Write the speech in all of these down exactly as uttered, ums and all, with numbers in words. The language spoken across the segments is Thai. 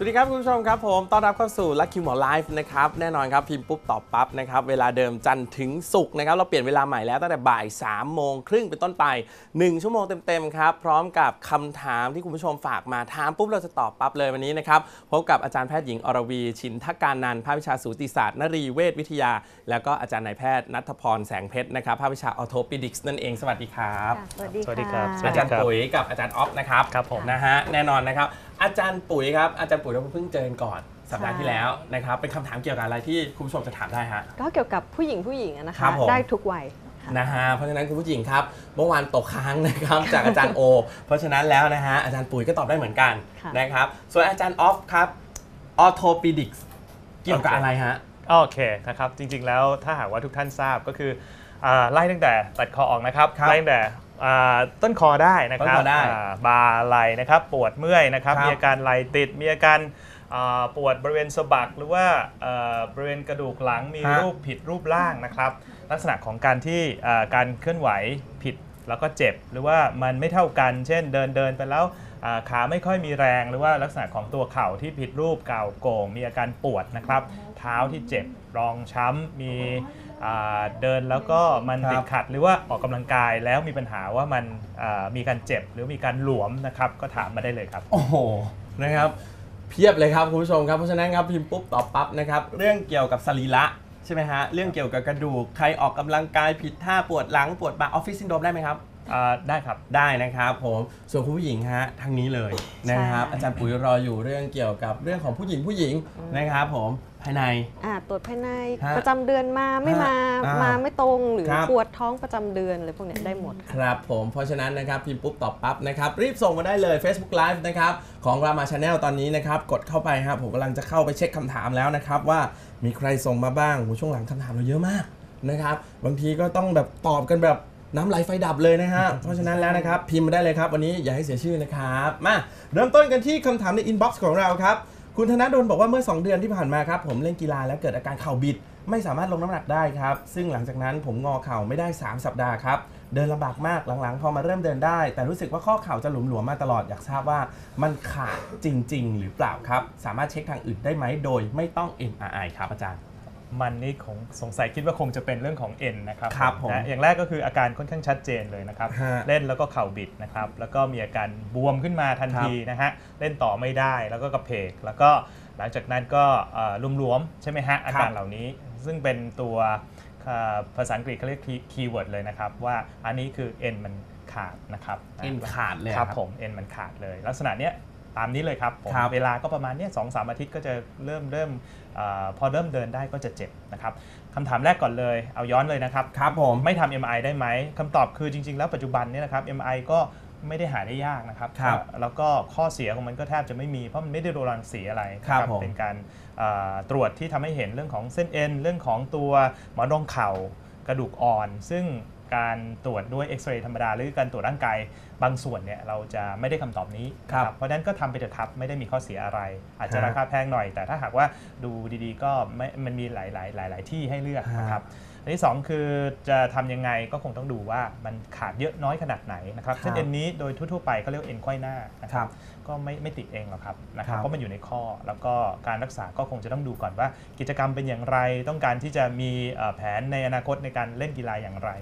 สวัสดีครับคุณผู้ชมครับผมต้อนรับเข้าสู่ลัคคิวหมอไลฟ์นะครับแน่นอนครับพิมพ์ปุ๊บตอบปั๊บนะครับเวลาเดิมจันทร์ถึงศุกร์นะครับเราเปลี่ยนเวลาใหม่แล้วตั้งแต่บ่ายสามโมงครึ่งเป็นต้นไปหนึ่งชั่วโมงเต็มๆครับพร้อมกับคำถามที่คุณผู้ชมฝากมาถามปุ๊บเราจะตอบปั๊บเลยวันนี้นะครับพบกับอาจารย์แพทย์หญิงอรวีชินทการนันท์ภาควิชาสูติศาสตร์นรีเวชวิทยาแล้วก็อาจารย์นายแพทย์ณัฐพรแสงเพชรนะครับภาควิชาออโธปิดิกส์นั่นเองสวัสดีครับสวัสดีครับอาจารย์ปุ๋ยกับอาจารย์อ๊อฟนะครับครับผมนะฮะแน่นอนนะครับอาจารย์ปุ๋ยครับอาจารย์ปุ๋ยเราเพิ่งเจอก่อนสัปดาห์ที่แล้วนะครับเป็นคำถามเกี่ยวกับอะไรที่คุณผู้ชมจะถามได้ฮะก็เกี่ยวกับผู้หญิงผู้หญิงนะคะได้ทุกวัยนะฮะเพราะฉะนั้นคุณผู้หญิงครับเมื่อวานตกค้างนะครับจากอาจารย์โอเพราะฉะนั้นแล้วนะฮะอาจารย์ปุ๋ยก็ตอบได้เหมือนกันนะครับส่วนอาจารย์ออฟครับออโธปิดิกส์เกี่ยวกับอะไรฮะโอเคนะครับจริงๆแล้วถ้าหากว่าทุกท่านทราบก็คือไล่ตั้งแต่ตัดคอออกนะครับไล่ตั้งแต่ต้นคอได้นะครับบาไหล่นะครับปวดเมื่อยนะครับมีอาการไหล่ติดมีอาการปวดบริเวณสะบักหรือว่าบริเวณกระดูกหลังมีรูปผิดรูปร่างนะครับลักษณะของการที่การเคลื่อนไหวผิดแล้วก็เจ็บหรือว่ามันไม่เท่ากันเช่นเดินเดินไปแล้วขาไม่ค่อยมีแรงหรือว่าลักษณะของตัวเข่าที่ผิดรูปเก่าโก่งมีอาการปวดนะครับเท้าที่เจ็บรองช้ำมีเดินแล้วก็มันติดขัดหรือว่าออกกำลังกายแล้วมีปัญหาว่ามันมีการเจ็บหรือมีการหลวมนะครับก็ถามมาได้เลยครับโอ้โหนะครับเพียบเลยครับคุณผู้ชมครับเพราะฉะนั้นครับพิมพ์ปุ๊บตอบปั๊บนะครับเรื่องเกี่ยวกับสรีระใช่ไหมฮะเรื่องเกี่ยวกับกระดูกใครออกกำลังกายผิดท่าปวดหลังปวดบ่าออฟฟิศซินโดรมได้ไหมครับได้ครับได้นะครับผมส่วนคุณผู้หญิงฮะทางนี้เลยนะครับอาจารย์ปุ๋ยรออยู่เรื่องเกี่ยวกับเรื่องของผู้หญิงผู้หญิงนะครับผมภายในตรวจภายในประจำเดือนมาไม่มามาไม่ตรงหรือปวดท้องประจำเดือนอะไรพวกนี้ได้หมดครับผมเพราะฉะนั้นนะครับพิมพ์ปุ๊บตอบปั๊บนะครับรีบส่งมาได้เลย Facebook Live นะครับของรามา Channel ตอนนี้นะครับกดเข้าไปครับผมกำลังจะเข้าไปเช็คคำถามแล้วนะครับว่ามีใครส่งมาบ้างโอ้ช่วงหลังคำถามเราเยอะมากนะครับบางทีก็ต้องแบบตอบกันแบบน้ำไหลไฟดับเลยนะฮะเพราะฉะนั้นแล้วนะครับพิมพ์มาได้เลยครับวันนี้อย่าให้เสียชื่อนะครับมาเริ่มต้นกันที่คำถามในอินบ็อกซ์ของเราครับคุณธนดลบอกว่าเมื่อสองเดือนที่ผ่านมาครับผมเล่นกีฬาแล้วเกิดอาการเข่าบิดไม่สามารถลงน้ำหนักได้ครับซึ่งหลังจากนั้นผมงอเข่าไม่ได้สามสัปดาห์ครับเดินลำบากมากหลังๆพอมาเริ่มเดินได้แต่รู้สึกว่าข้อเข่าจะหลุมหลวมมาตลอดอยากทราบว่ามันขาดจริงๆหรือเปล่าครับสามารถเช็คทางอื่นได้ไหมโดยไม่ต้อง เอ็ม อาร์ ไอ ครับอาจารย์มันนี่ของสงสัยคิดว่าคงจะเป็นเรื่องของเอ็นนะครับนะอย่างแรกก็คืออาการค่อนข้างชัดเจนเลยนะครับเล่นแล้วก็เข่าบิดนะครับแล้วก็มีอาการบวมขึ้นมาทันทีนะฮะเล่นต่อไม่ได้แล้วก็กระเพกแล้วก็หลังจากนั้นก็ลุ่มหลวมใช่ไหมฮะอาการเหล่านี้ซึ่งเป็นตัวภาษาอังกฤษเขาเรียกคีย์เวิร์ดเลยนะครับว่าอันนี้คือเอ็นมันขาดนะครับเอ็นขาดเลยครับผมเอ็นมันขาดเลยลักษณะเนี้ยตามนี้เลยครับเวลาก็ประมาณนี้สองสามอาทิตย์ก็จะเริ่มเริ่มพอเริ่มเดินได้ก็จะเจ็บนะครับคำถามแรกก่อนเลยเอาย้อนเลยนะครับครับผมไม่ทำ เอ็ม อาร์ ไอ ได้ไหมคำตอบคือจริงๆแล้วปัจจุบันเนี่ยนะครับ เอ็ม อาร์ ไอ ก็ไม่ได้หาได้ยากนะครับแล้วก็ข้อเสียของมันก็แทบจะไม่มีเพราะมันไม่ได้โดนรังสีอะไรครับเป็นการตรวจที่ทำให้เห็นเรื่องของเส้นเอ็นเรื่องของตัวหมอนรองเข่ากระดูกอ่อนซึ่งการตรวจด้วยเอ็กซเรย์ธรรมดาหรือการตรวจร่างกายบางส่วนเนี่ยเราจะไม่ได้คำตอบนี้ครับเพราะฉะนั้นก็ทำไปเถอะครับไม่ได้มีข้อเสียอะไรอาจจะราคาแพงหน่อยแต่ถ้าหากว่าดูดีๆก็ไม่มันมีหลายๆหลายๆที่ให้เลือกนะครับอันที่สองคือจะทำยังไงก็คงต้องดูว่ามันขาดเยอะน้อยขนาดไหนนะครับเช่นเอ็นนี้โดยทั่วๆไปเขาเรียกว่าเอ็นไขว้หน้านะครับก็ไม่ไม่ติดเองหรอกครับนะครับเพราะมันอยู่ในข้อแล้วก็การรักษาก็คงจะต้องดูก่อนว่ากิจกรรมเป็นอย่างไรต้องการที่จะมีแผนในอนาคตในการเล่นกีฬาอย่างไร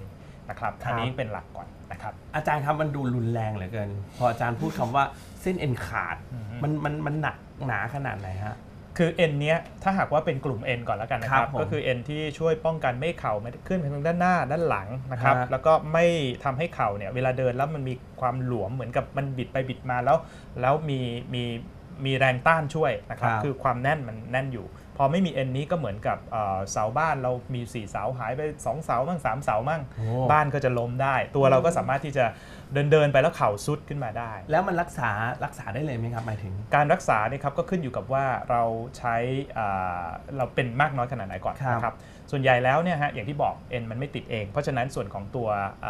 นะครับอันนี้เป็นหลักก่อนนะครับอาจารย์ครับมันดูรุนแรงเหลือเกินพออาจารย์พูดคำว่าเส้นเอ็นขาดมันมันมันหนักหนาขนาดไหนฮะคือเอ็นเนี้ยถ้าหากว่าเป็นกลุ่มเอ็นก่อนแล้วกันนะครับก็คือเอ็นที่ช่วยป้องกันไม่เข่าไม่ขึ้นไปทางด้านหน้าด้านหลังนะครับแล้วก็ไม่ทำให้เข่าเนี่ยเวลาเดินแล้วมันมีความหลวมเหมือนกับมันบิดไปบิดมาแล้วแล้วมีมีมีแรงต้านช่วยนะครับคือความแน่นมันแน่นอยู่พอไม่มีเอ็นนี้ก็เหมือนกับเสาบ้านเรามีสี่เสาหายไปสองเสามั่งสามเสามั่งบ้านก็จะล้มได้ตัวเราก็สามารถที่จะเดินเดินไปแล้วเข่าซุดขึ้นมาได้แล้วมันรักษารักษาได้เลยไหมครับหมายถึงการรักษาเนี่ยครับก็ขึ้นอยู่กับว่าเราใช้เราเป็นมากน้อยขนาดไหนก่อนนะครับส่วนใหญ่แล้วเนี่ยฮะอย่างที่บอกเอ็นมันไม่ติดเองเพราะฉะนั้นส่วนของตัวเ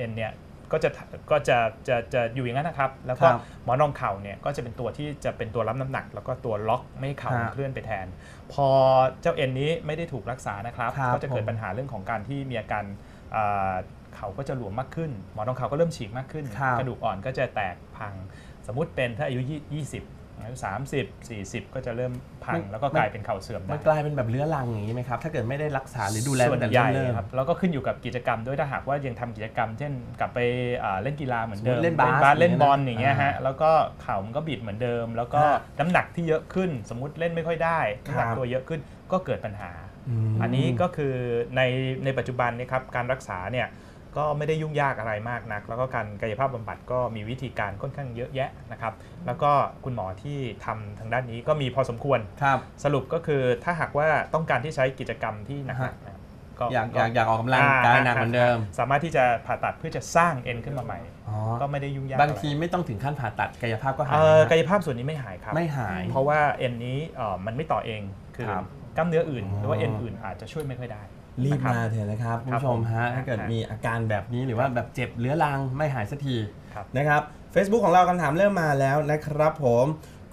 อ็นเนี่ยก็จะก็จะจะจะอยู่อย่างนั้นนะครับแล้วก็หมอนรองเข่าเนี่ยก็จะเป็นตัวที่จะเป็นตัวรับน้ำหนักแล้วก็ตัวล็อกไม่ให้เข่าเคลื่อนไปแทนพอเจ้าเอ็นนี้ไม่ได้ถูกรักษานะครับก็จะเกิดปัญหาเรื่องของการที่มีอาการเข่าก็จะหลวมมากขึ้นหมอนรองเข่าก็เริ่มฉีกมากขึ้นกระดูกอ่อนก็จะแตกพังสมมุติเป็นถ้าอายุยี่สิบ อายุสามสิบ สี่สิบก็จะเริ่มพังแล้วก็กลายเป็นเข่าเสื่อมได้มันกลายเป็นแบบเรื้อรังอย่างนี้ไหมครับถ้าเกิดไม่ได้รักษาหรือดูแลส่วนใหญ่ครับแล้วก็ขึ้นอยู่กับกิจกรรมด้วยถ้าหากว่ายังทำกิจกรรมเช่นกลับไปเล่นกีฬาเหมือนเดิมเล่นบาสเล่นบอลอย่างเงี้ยฮะแล้วก็เข่ามันก็บิดเหมือนเดิมแล้วก็น้ำหนักที่เยอะขึ้นสมมุติเล่นไม่ค่อยได้น้ำหนักตัวเยอะขึ้นก็เกิดปัญหาอันนี้ก็คือในในปัจจุบันนะครับการรักษาเนี่ยก็ไม่ได้ยุ่งยากอะไรมากนักแล้วก็การกายภาพบำบัดก็มีวิธีการค่อนข้างเยอะแยะนะครับแล้วก็คุณหมอที่ทำทางด้านนี้ก็มีพอสมควรครับสรุปก็คือถ้าหากว่าต้องการที่ใช้กิจกรรมที่หนักก็อยากอยากอยากออกกำลังกายหนักเหมือนเดิมสามารถที่จะผ่าตัดเพื่อจะสร้างเอ็นขึ้นมาใหม่ก็ไม่ได้ยุ่งยากบางทีไม่ต้องถึงขั้นผ่าตัดกายภาพก็หายกายภาพส่วนนี้ไม่หายครับไม่หายเพราะว่าเอ็นนี้มันไม่ต่อเองคือกล้ามเนื้ออื่นหรือว่าเอ็นอื่นอาจจะช่วยไม่ค่อยได้รีบมาเถอะนะครับคุณผู้ชมฮะถ้าเกิดมีอาการแบบนี้หรือว่าแบบเจ็บเรื้อรังไม่หายสักทีนะครับ เฟซบุ๊ก ของเราคำถามเริ่มมาแล้วนะครับผม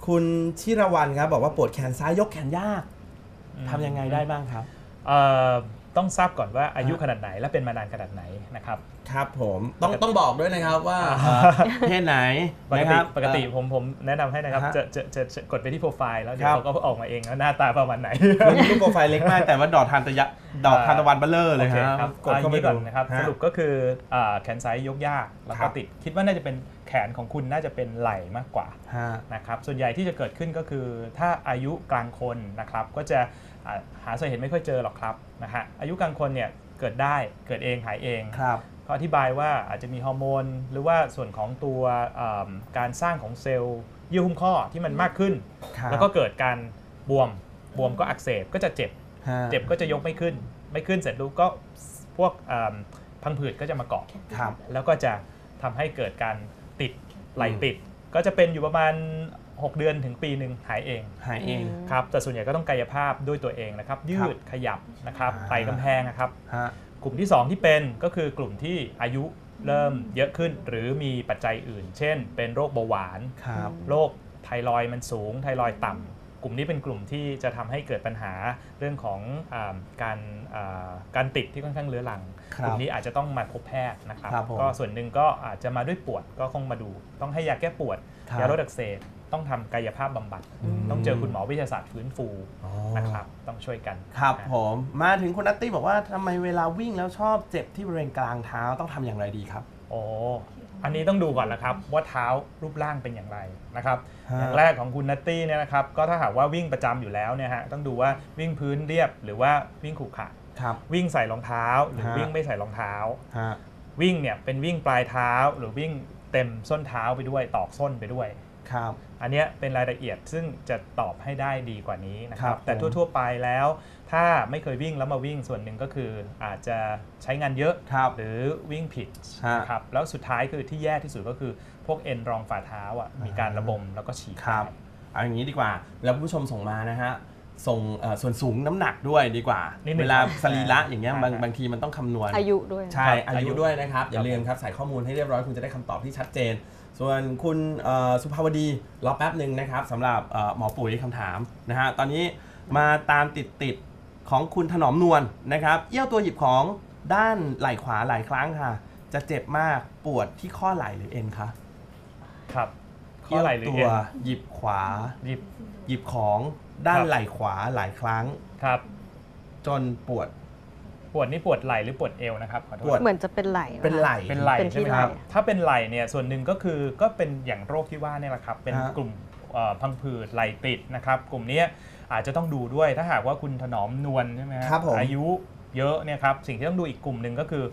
คุณชิรวรรณครับบอกว่าปวดแขนซ้ายยกแขนยากทำยังไงได้บ้างครับต้องทราบก่อนว่าอายุขนาดไหนและเป็นมานานขนาดไหนนะครับครับผมต้องต้องบอกด้วยนะครับว่าเพศไหนปกติปกติผมผมแนะนำให้นะครับจะจะจะกดไปที่โปรไฟล์แล้วเดี๋ยวเขาก็ออกมาเองแล้วหน้าตาประมาณไหนรูปโปรไฟล์เล็กมากแต่ว่าดอกทานตะยะดอกทานตะวันเบลเลอร์เลยครับกดเข้าไปก่อนนะครับสรุปก็คือแขนซ้ายยกยากแล้วก็ติดคิดว่าน่าจะเป็นแขนของคุณน่าจะเป็นไหล่มากกว่านะครับส่วนใหญ่ที่จะเกิดขึ้นก็คือถ้าอายุกลางคนนะครับก็จะหาสาเหตุไม่ค่อยเจอหรอกครับนะฮะอายุกลางคนเนี่ยเกิดได้เกิดเองหายเองครับเขาอธิบายว่าอาจจะมีฮอร์โมนหรือว่าส่วนของตัวการสร้างของเซลล์เยื่อหุ้มข้อที่มันมากขึ้นแล้วก็เกิดการบวมบวมก็อักเสบก็จะเจ็บเจ็บก็จะยกไม่ขึ้นไม่ขึ้นเสร็จแล้วก็พวกพังผืดก็จะมาเกาะแล้วก็จะทำให้เกิดการติดไหลติดก็จะเป็นอยู่ประมาณหกเดือนถึงปีหนึ่งหายเองหายเองครับแต่ส่วนใหญ่ก็ต้องกายภาพด้วยตัวเองนะครับยืดขยับนะครับไต่กำแพงนะครับกลุ่มที่สองที่เป็นก็คือกลุ่มที่อายุเริ่มเยอะขึ้นหรือมีปัจจัยอื่นเช่นเป็นโรคเบาหวานโรคไทรอยด์มันสูงไทรอยด์ต่ำกลุ่มนี้เป็นกลุ่มที่จะทำให้เกิดปัญหาเรื่องของการการติดที่ค่อนข้างเรื้อรังกลุ่มนี้อาจจะต้องมาพบแพทย์นะครับก็ส่วนหนึ่งก็อาจจะมาด้วยปวดก็คงมาดูต้องให้ยาแก้ปวดยาลดอักเสบต้องทำกายภาพบำบัดต้องเจอคุณหมอวิทยาศาสตร์ฟื้นฟูนะครับต้องช่วยกันครับผมมาถึงคุณนัตตี้บอกว่าทำไมเวลาวิ่งแล้วชอบเจ็บที่บริเวณกลางเท้าต้องทำอย่างไรดีครับโอ้อันนี้ต้องดูก่อนละครับว่าเท้ารูปร่างเป็นอย่างไรนะครับอย่างแรกของคุณนัตตี้เนี่ยนะครับก็ถ้าหากว่าวิ่งประจำอยู่แล้วเนี่ยฮะต้องดูว่าวิ่งพื้นเรียบหรือว่าวิ่งขรุขระวิ่งใส่รองเท้าหรือวิ่งไม่ใส่รองเท้าวิ่งเนี่ยเป็นวิ่งปลายเท้าหรือวิ่งเต็มส้นเท้าไปด้วยตอกส้นไปด้วยอันนี้เป็นรายละเอียดซึ่งจะตอบให้ได้ดีกว่านี้นะครับแต่ทั่วๆไปแล้วถ้าไม่เคยวิ่งแล้วมาวิ่งส่วนหนึ่งก็คืออาจจะใช้งานเยอะหรือวิ่งผิดนะครับแล้วสุดท้ายคือที่แย่ที่สุดก็คือพวกเอ็นรองฝ่าเท้าอ่ะมีการระบมแล้วก็ฉีกครับเอาอย่างนี้ดีกว่าแล้วผู้ชมส่งมานะฮะส่งส่วนสูงน้ำหนักด้วยดีกว่าเวลาสรีระอย่างเงี้ยบางบางทีมันต้องคำนวณอายุด้วยใช่อายุด้วยนะครับอย่าลืมครับใส่ข้อมูลให้เรียบร้อยคุณจะได้คำตอบที่ชัดเจนส่วนคุณสุภาวดีรอแป๊บหนึ่งนะครับสำหรับหมอปุ๋ยคำถามนะฮะตอนนี้มาตามติดติดของคุณถนอมนวลนะครับเอี้ยวตัวหยิบของด้านไหล่ขวาหลายครั้งค่ะจะเจ็บมากปวดที่ข้อไหล่หรือเอ็นคะครับข้อไหล่หรือเอ็นหยิบขวาหยิบหยิบของด้านไหล่ขวาหลายครั้งครับจนปวดปวดนี่ปวดไหล่หรือปวดเอวนะครับขอโทษเหมือนจะเป็นไหล่เป็นไหล่เป็นไหล่ใช่ไหมครับถ้าเป็นไหล่เนี่ยส่วนหนึ่งก็คือก็เป็นอย่างโรคที่ว่าเนี่ยแหละครับเป็นกลุ่มพังผืดไหล่ติดนะครับกลุ่มนี้อาจจะต้องดูด้วยถ้าหากว่าคุณถนอมนวลใช่ไหมครับอายุเยอะเนี่ยครับสิ่งที่ต้องดูอีกกลุ่มหนึ่งก็คือ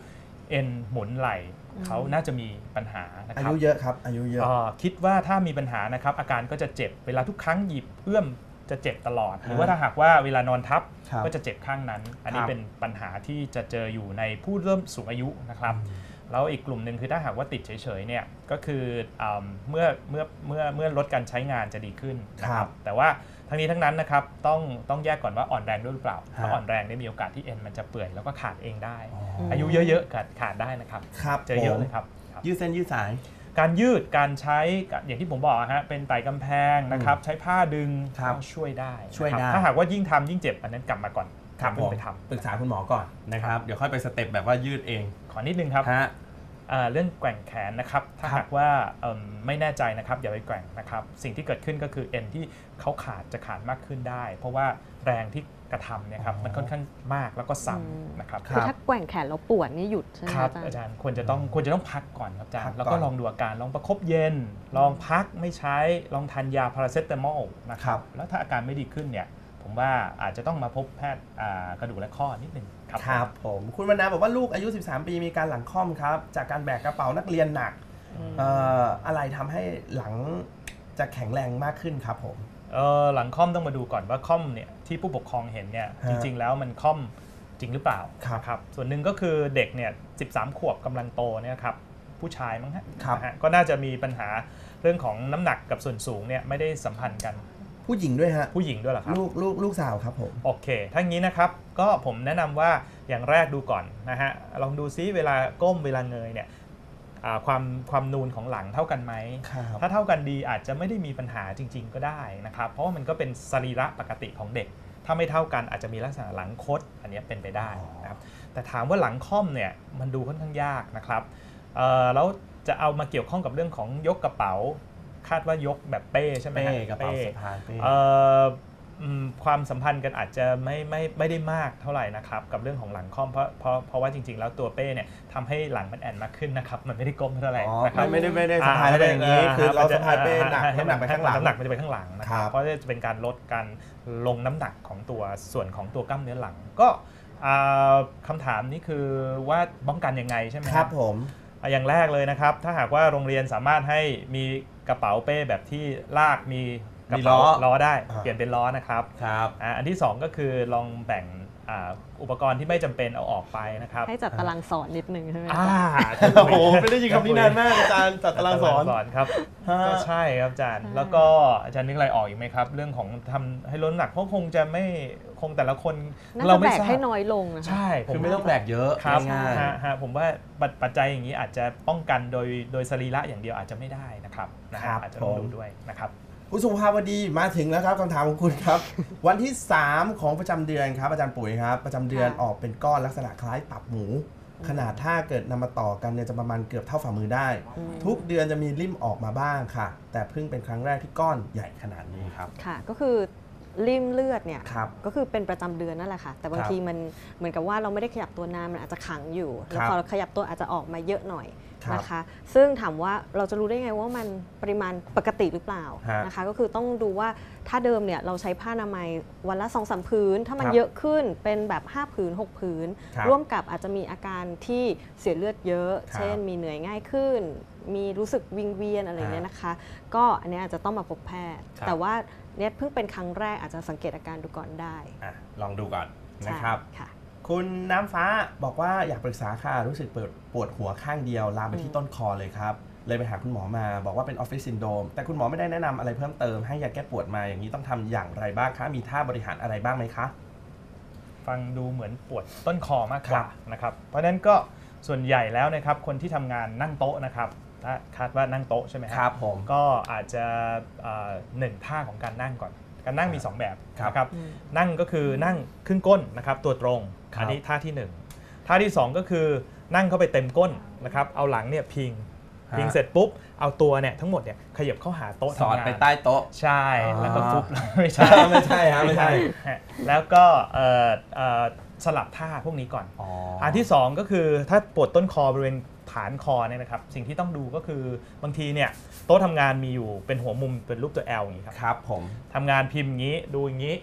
เอ็นหมุนไหล่เขาน่าจะมีปัญหาอายุเยอะครับอายุเยอะคิดว่าถ้ามีปัญหานะครับอาการก็จะเจ็บเวลาทุกครั้งหยิบเอื้อมจะเจ็บตลอดหรือว่าถ้าหากว่าเวลานอนทับก็จะเจ็บข้างนั้นอันนี้เป็นปัญหาที่จะเจออยู่ในผู้เริ่มสูงอายุนะครับแล้วอีกกลุ่มหนึ่งคือถ้าหากว่าติดเฉยๆเนี่ยก็คือเมื่อเมื่อเมื่อเมื่อลดการใช้งานจะดีขึ้นนะครับแต่ว่าทั้งนี้ทั้งนั้นนะครับต้องต้องแยกก่อนว่าอ่อนแรงด้วยหรือเปล่าถ้าอ่อนแรงได้มีโอกาสที่เอ็นมันจะเปื่อยแล้วก็ขาดเองได้อายุเยอะๆขาดขาดได้นะครับเจอเยอะเลยครับยืดเส้นยืดสายการยืดการใช้อย่างที่ผมบอกฮะเป็นไต่กำแพงนะครับใช้ผ้าดึงช่วยได้ช่วยได้ถ้าหากว่ายิ่งทำยิ่งเจ็บอันนั้นกลับมาก่อนทำไปทำปรึกษาคุณหมอก่อนนะครับเดี๋ยวค่อยไปสเต็ปแบบว่ายืดเองขอนิดนึงครับ เรื่องแกว่งแขนนะครับถ้าหากว่าไม่แน่ใจนะครับอย่าไปแกว่งนะครับสิ่งที่เกิดขึ้นก็คือเอ็นที่เขาขาดจะขาดมากขึ้นได้เพราะว่าแรงที่กระทำเนี่ยครับมันค่อนข้างมากแล้วก็ซ้ำนะครับคือถ้าแกว่งแขนแล้วปวดนี่หยุดใช่ไหมครับอาจารย์ควรจะต้องควรจะต้องพักก่อนครับอาจารย์แล้วก็ลองดูอาการลองประคบเย็นลองพักไม่ใช้ลองทานยาพาราเซตามอลนะครับแล้วถ้าอาการไม่ดีขึ้นเนี่ยผมว่าอาจจะต้องมาพบแพทย์กระดูกและข้อนิดหนึ่งครับครับผมคุณวรรณาบอกว่าลูกอายุสิบสามปีมีการหลังค่อมครับจากการแบกกระเป๋านักเรียนหนักอะไรทำให้หลังจะแข็งแรงมากขึ้นครับผมหลังค่อมต้องมาดูก่อนว่าค่อมเนี่ยที่ผู้ปกครองเห็นเนี่ยจริงๆแล้วมันค่อมจริงหรือเปล่าครับส่วนหนึ่งก็คือเด็กเนี่ยสิบสามขวบกำลังโตเนี่ยครับผู้ชายมั้งฮะก็น่าจะมีปัญหาเรื่องของน้ำหนักกับส่วนสูงเนี่ยไม่ได้สัมพันธ์กันผู้หญิงด้วยฮะผู้หญิงด้วยเหรอครับลูกลูกลูกสาวครับผมโอเคถ้างี้นะครับก็ผมแนะนำว่าอย่างแรกดูก่อนนะฮะลองดูซิเวลาก้มเวลาเงยเนี่ยความความนูนของหลังเท่ากันไหมถ้าเท่ากันดีอาจจะไม่ได้มีปัญหาจริงๆก็ได้นะครับเพราะว่ามันก็เป็นสรีระปกติของเด็กถ้าไม่เท่ากันอาจจะมีลักษณะหลังคดอันนี้เป็นไปได้นะครับแต่ถามว่าหลังค่อมเนี่ยมันดูค่อนข้างยากนะครับแล้วจะเอามาเกี่ยวข้องกับเรื่องของยกกระเป๋าคาดว่ายกแบบเป้ใช่ไหมฮะกระเป๋าสะพายความสัมพันธ์กันอาจจะไม่ไม่ไม่ได้มากเท่าไหร่นะครับกับเรื่องของหลังค่อมเพราะเพราะเพราะว่าจริงๆแล้วตัวเป้เนี่ยทำให้หลังมันแอนมากขึ้นนะครับมันไม่ได้ก้มเท่าไหร่นะครับไม่ได้ไม่ได้สะพายอะไรอย่างนี้คือเราสะพายเป้หนักน้ำหนักไปข้างหลังน้ำหนักมันจะไปข้างหลังนะครับเพราะจะเป็นการลดการลงน้ำหนักของตัวส่วนของตัวกล้ามเนื้อหลังก็คำถามนี้คือว่าป้องกันยังไงใช่ไหมครับผมอย่างแรกเลยนะครับถ้าหากว่าโรงเรียนสามารถให้มีกระเป๋าเป้แบบที่ลากมีกระเป๋าล้อได้เปลี่ยนเป็นล้อนะครับอันที่สองก็คือลองแบ่งอุปกรณ์ที่ไม่จำเป็นเอาออกไปนะครับให้จัดตารางสอนนิดนึงใช่ไหมครับโอ้โหไม่ได้ยินคำนี้นานมากอาจารย์จัดตารางสอนครับก็ใช่ครับอาจารย์แล้วก็อาจารย์นึกอะไรออกอีกไหมครับเรื่องของทำให้ลดหนักเพราะคงจะไม่คงแต่ละคนเราไม่แบกให้น้อยลงใช่คือไม่ต้องแบกเยอะครับผมว่าปัจจัยอย่างนี้อาจจะป้องกันโดยโดยสรีระอย่างเดียวอาจจะไม่ได้นะครับอาจจะต้องดูด้วยนะครับคุณสุภาวดีมาถึงแล้วครับคำถามของคุณครับวันที่สามของประจำเดือนครับอาจารย์ปุ๋ยครับประจำเดือนออกเป็นก้อนลักษณะคล้ายตับหมูขนาดถ้าเกิดนำมาต่อกันเนี่ยจะประมาณเกือบเท่าฝ่ามือได้ทุกเดือนจะมีริ่มออกมาบ้างค่ะแต่เพิ่งเป็นครั้งแรกที่ก้อนใหญ่ขนาดนี้ครับค่ะก็คือริ่มเลือดเนี่ยก็คือเป็นประจำเดือนนั่นแหละค่ะแต่บางทีมันเหมือนกับว่าเราไม่ได้ขยับตัวน้ำมันอาจจะขังอยู่แล้วพอเราขยับตัวอาจจะออกมาเยอะหน่อยนะคะซึ่งถามว่าเราจะรู้ได้ไงว่ามันปริมาณปกติหรือเปล่านะคะก็คือต้องดูว่าถ้าเดิมเนี่ยเราใช้ผ้าอนามัยวันละ สองถึงสาม ผืนถ้ามันเยอะขึ้นเป็นแบบห้าผืนหกผืนร่วมกับอาจจะมีอาการที่เสียเลือดเยอะเช่นมีเหนื่อยง่ายขึ้นมีรู้สึกวิงเวียนอะไรเนี่ยนะคะก็อันนี้อาจจะต้องมาพบแพทย์แต่ว่าเนี่ยเพิ่งเป็นครั้งแรกอาจจะสังเกตอาการดูก่อนได้ลองดูก่อนนะครับคุณน้ำฟ้าบอกว่าอยากปรึกษาค่ะรู้สึกปวดหัวข้างเดียวลามไปที่ต้นคอเลยครับเลยไปหาคุณหมอมาบอกว่าเป็นออฟฟิศซินโดรมแต่คุณหมอไม่ได้แนะนำอะไรเพิ่มเติมให้ยาแก้ปวดมาอย่างนี้ต้องทำอย่างไรบ้างคะมีท่าบริหารอะไรบ้างไหมคะฟังดูเหมือนปวดต้นคอมากกว่านะครับเพราะฉะนั้นก็ส่วนใหญ่แล้วนะครับคนที่ทำงานนั่งโต๊ะนะครับคาดว่านั่งโต๊ะใช่ไหมครับผมก็อาจจะหนึ่งท่าของการนั่งก่อนการนั่งมีสองแบบนะครับนั่งก็คือนั่งครึ่งก้นนะครับตัวตรงอันนี้ท่าที่หนึ่งท่าที่สองก็คือนั่งเข้าไปเต็มก้นนะครับเอาหลังเนี่ยพิงพิงเสร็จปุ๊บเอาตัวเนี่ยทั้งหมดเนี่ยขยับเข้าหาโต๊ะสอดไปใต้โต๊ะใช่แล้วก็ฟุบไม่ใช่ไม่ใช่ฮะไม่ใช่แล้วก็สลับท่าพวกนี้ก่อนอันที่สองก็คือถ้าปวดต้นคอบริเวณฐานคอเนี่ยนะครับสิ่งที่ต้องดูก็คือบางทีเนี่ยโต๊ะทำงานมีอยู่เป็นหัวมุมเป็นรูปตัว แอล อย่างนี้ครับครับผมทำงานพิมพ์อย่างนี้ดูอย่างนี้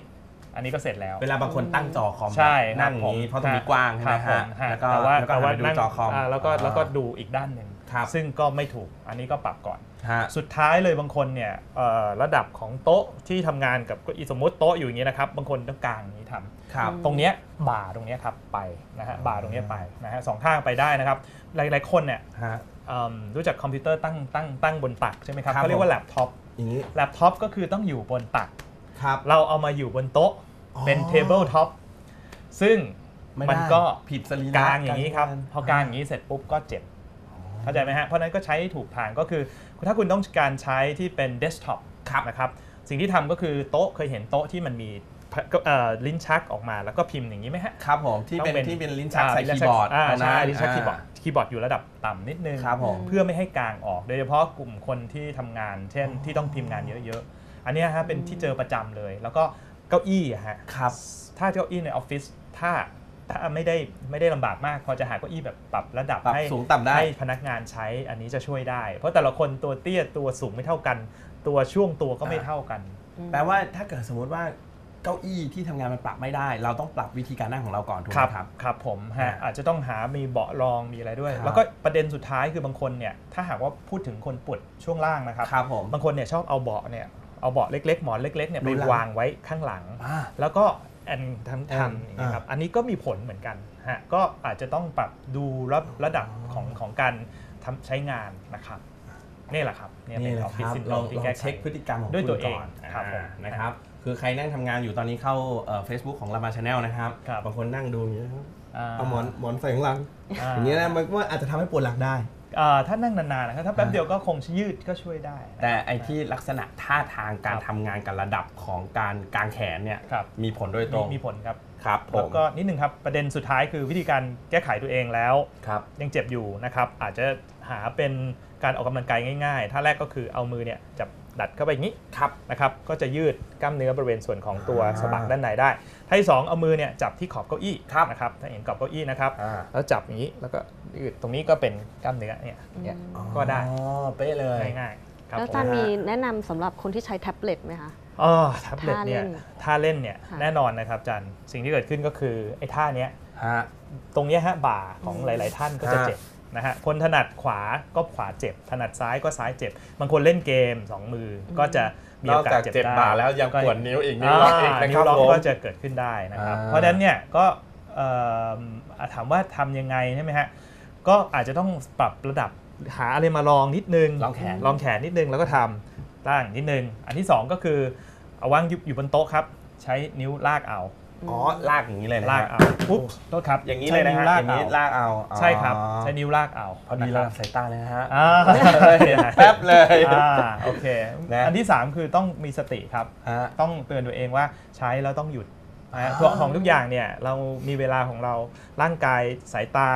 อันนี้ก็เสร็จแล้วเวลาบางคนตั้งจอคอมใช่นั่งอย่างนี้เพราะตรงนี้กว้างใช่ไหมฮะแล้วก็ว่าดูจอคอมแล้วก็แล้วก็ดูอีกด้านหนึ่งซึ่งก็ไม่ถูกอันนี้ก็ปรับก่อนสุดท้ายเลยบางคนเนี่ยระดับของโต๊ะที่ทำงานกับก็สมมติโต๊ะอยู่อย่างนี้นะครับบางคนต้องกางอย่างนี้ทำตรงเนี้ยบ่าตรงเนี้ยครับไปนะฮะบ่าตรงเนี้ยไปนะฮะสองข้างไปได้นะครับหลายๆคนเนี่ยรู้จักคอมพิวเตอร์ตั้งตั้งตั้งบนตักใช่ไหมครับเขาเรียกว่าแล็ปท็อปแล็ปท็อปก็คือต้องอยู่บนตักเราเอามาอยู่บนโต๊ะเป็นเทเบิลท็อปซึ่งมันก็ผิดสรีระกางอย่างนี้ครับพอกางอย่างนี้เสร็จปุ๊บก็เจ็บเข้าใจไหมฮะเพราะนั้นก็ใช้ถูกทางก็คือถ้าคุณต้องการใช้ที่เป็นเดสก์ท็อปนะครับสิ่งที่ทำก็คือโต๊ะเคยเห็นโต๊ะที่มันมี ลิ้นชักออกมาแล้วก็พิมพ์อย่างนี้ไหมฮะครับผมที่เป็นที่เป็นลิ้นชักใส่คีย์บอร์ดใช่ลิ้นชักคีย์บอร์ดคีย์บอร์ดอยู่ระดับต่ำนิดนึงครับผมเพื่อไม่ให้กลางออกโดยเฉพาะกลุ่มคนที่ทำงานเช่นที่ต้องพิมพ์งานเยอะๆอันนี้ฮะเป็นที่เจอประจำเลยแล้วก็เก้าอี้ฮะครับถ้าเก้าอี้ในออฟฟิศถ้าถ้าไม่ได้ไม่ได้ลำบากมากพอจะหาเก้าอี้แบบปรับระดับให้สูงต่ำได้ให้พนักงานใช้อันนี้จะช่วยได้เพราะแต่ละคนตัวเตี้ยตัวสูงไม่เท่ากันตัวช่วงตัวก็ไม่เท่ากันแปลว่าถ้าเกิดสมมติว่าเก้าอี้ที่ทำงานมันปรับไม่ได้เราต้องปรับวิธีการนั่งของเราก่อนถูกไหมครับครับผมฮะอาจจะต้องหามีเบาะรองมีอะไรด้วยแล้วก็ประเด็นสุดท้ายคือบางคนเนี่ยถ้าหากว่าพูดถึงคนปวดช่วงล่างนะครับบางคนเนี่ยชอบเอาเบาะเนี่ยเอาเบาะเล็กๆหมอนเล็กๆเนี่ยไปวางไว้ข้างหลังแล้วก็แอนทำทันนะครับอันนี้ก็มีผลเหมือนกันฮะก็อาจจะต้องปรับดูระดับของของการทำใช้งานนะครับนี่แหละครับนี่เป็นออฟฟิศซินโดรมที่แก้ไขเช็คพฤติกรรมของคุณก่อนนะครับคือใครนั่งทำงานอยู่ตอนนี้เข้า Facebook ของ Lama Channel นะครับบางคนนั่งดูอย่างนี้ครับเอาหมอนหมอนใส่ข้างหลังอย่างนี้นะมันก็อาจจะทำให้ปวดหลังได้ถ้านั่งนานๆนะครับถ้าแป๊บเดียวก็คงยืดก็ช่วยได้แต่ไอ้ที่ลักษณะท่าทางการทำงานกับระดับของการกางแขนเนี่ยมีผลโดยตรงมีผลครับครับแล้วก็นิดนึงครับประเด็นสุดท้ายคือวิธีการแก้ไขตัวเองแล้วยังเจ็บอยู่นะครับอาจจะหาเป็นการออกกำลังกายง่ายๆท่าแรกก็คือเอามือเนี่ยจับดัดเข้าไปอย่างนี้นะครับก็จะยืดกล้ามเนื้อบริเวณส่วนของตัวสะบักด้านในได้ท่าที่สองเอามือเนี่ยจับที่ขอบเก้าอี้นะครับถ้าเห็นขอบเก้าอี้นะครับแล้วจับอย่างนี้แล้วก็ยืดตรงนี้ก็เป็นกล้ามเนื้อเนี่ยเนี่ยก็ได้เป๊ะเลยง่ายๆครับแล้วอาจารย์มีแนะนำสำหรับคนที่ใช้แท็บเล็ตไหมคะอ๋อแท็บเล็ตเนี่ยท่าเล่นเนี่ยแน่นอนนะครับอาจารย์สิ่งที่เกิดขึ้นก็คือไอ้ท่าเนี้ยตรงเนี้ยฮะบ่าของหลายๆท่านก็จะเจ็บนะฮะคนถนัดขวาก็ขวาเจ็บถนัดซ้ายก็ซ้ายเจ็บบางคนเล่นเกมสองมือก็จะมีโอกาสเจ็บบ่าแล้วยังปวดนิ้วอีกนิ้วล็อกอีกนิ้วล็อกก็จะเกิดขึ้นได้นะครับเพราะฉะนั้นเนี่ยก็ถามว่าทำยังไงใช่ไหมฮะก็อาจจะต้องปรับระดับหาอะไรมาลองนิดนึงลองแขนลองแขนนิดนึงแล้วก็ทำตั้งนิดนึงอันที่สองก็คือเอาวางอยู่บนโต๊ะครับใช้นิ้วลากเอาอ๋อลากอย่างนี้เลยนะลากเอาปุ๊บโทษครับอย่างนี้เลยนะฮะอย่างนี้ลากเอาใช่ครับใช้นิ้วลากเอาพอดีระดับสายตาเลยนะฮะแป๊บเลยโอเคอันที่สามคือต้องมีสติครับต้องเตือนตัวเองว่าใช้แล้วต้องหยุดของทุกอย่างเนี่ยเรามีเวลาของเราร่างกายสายตา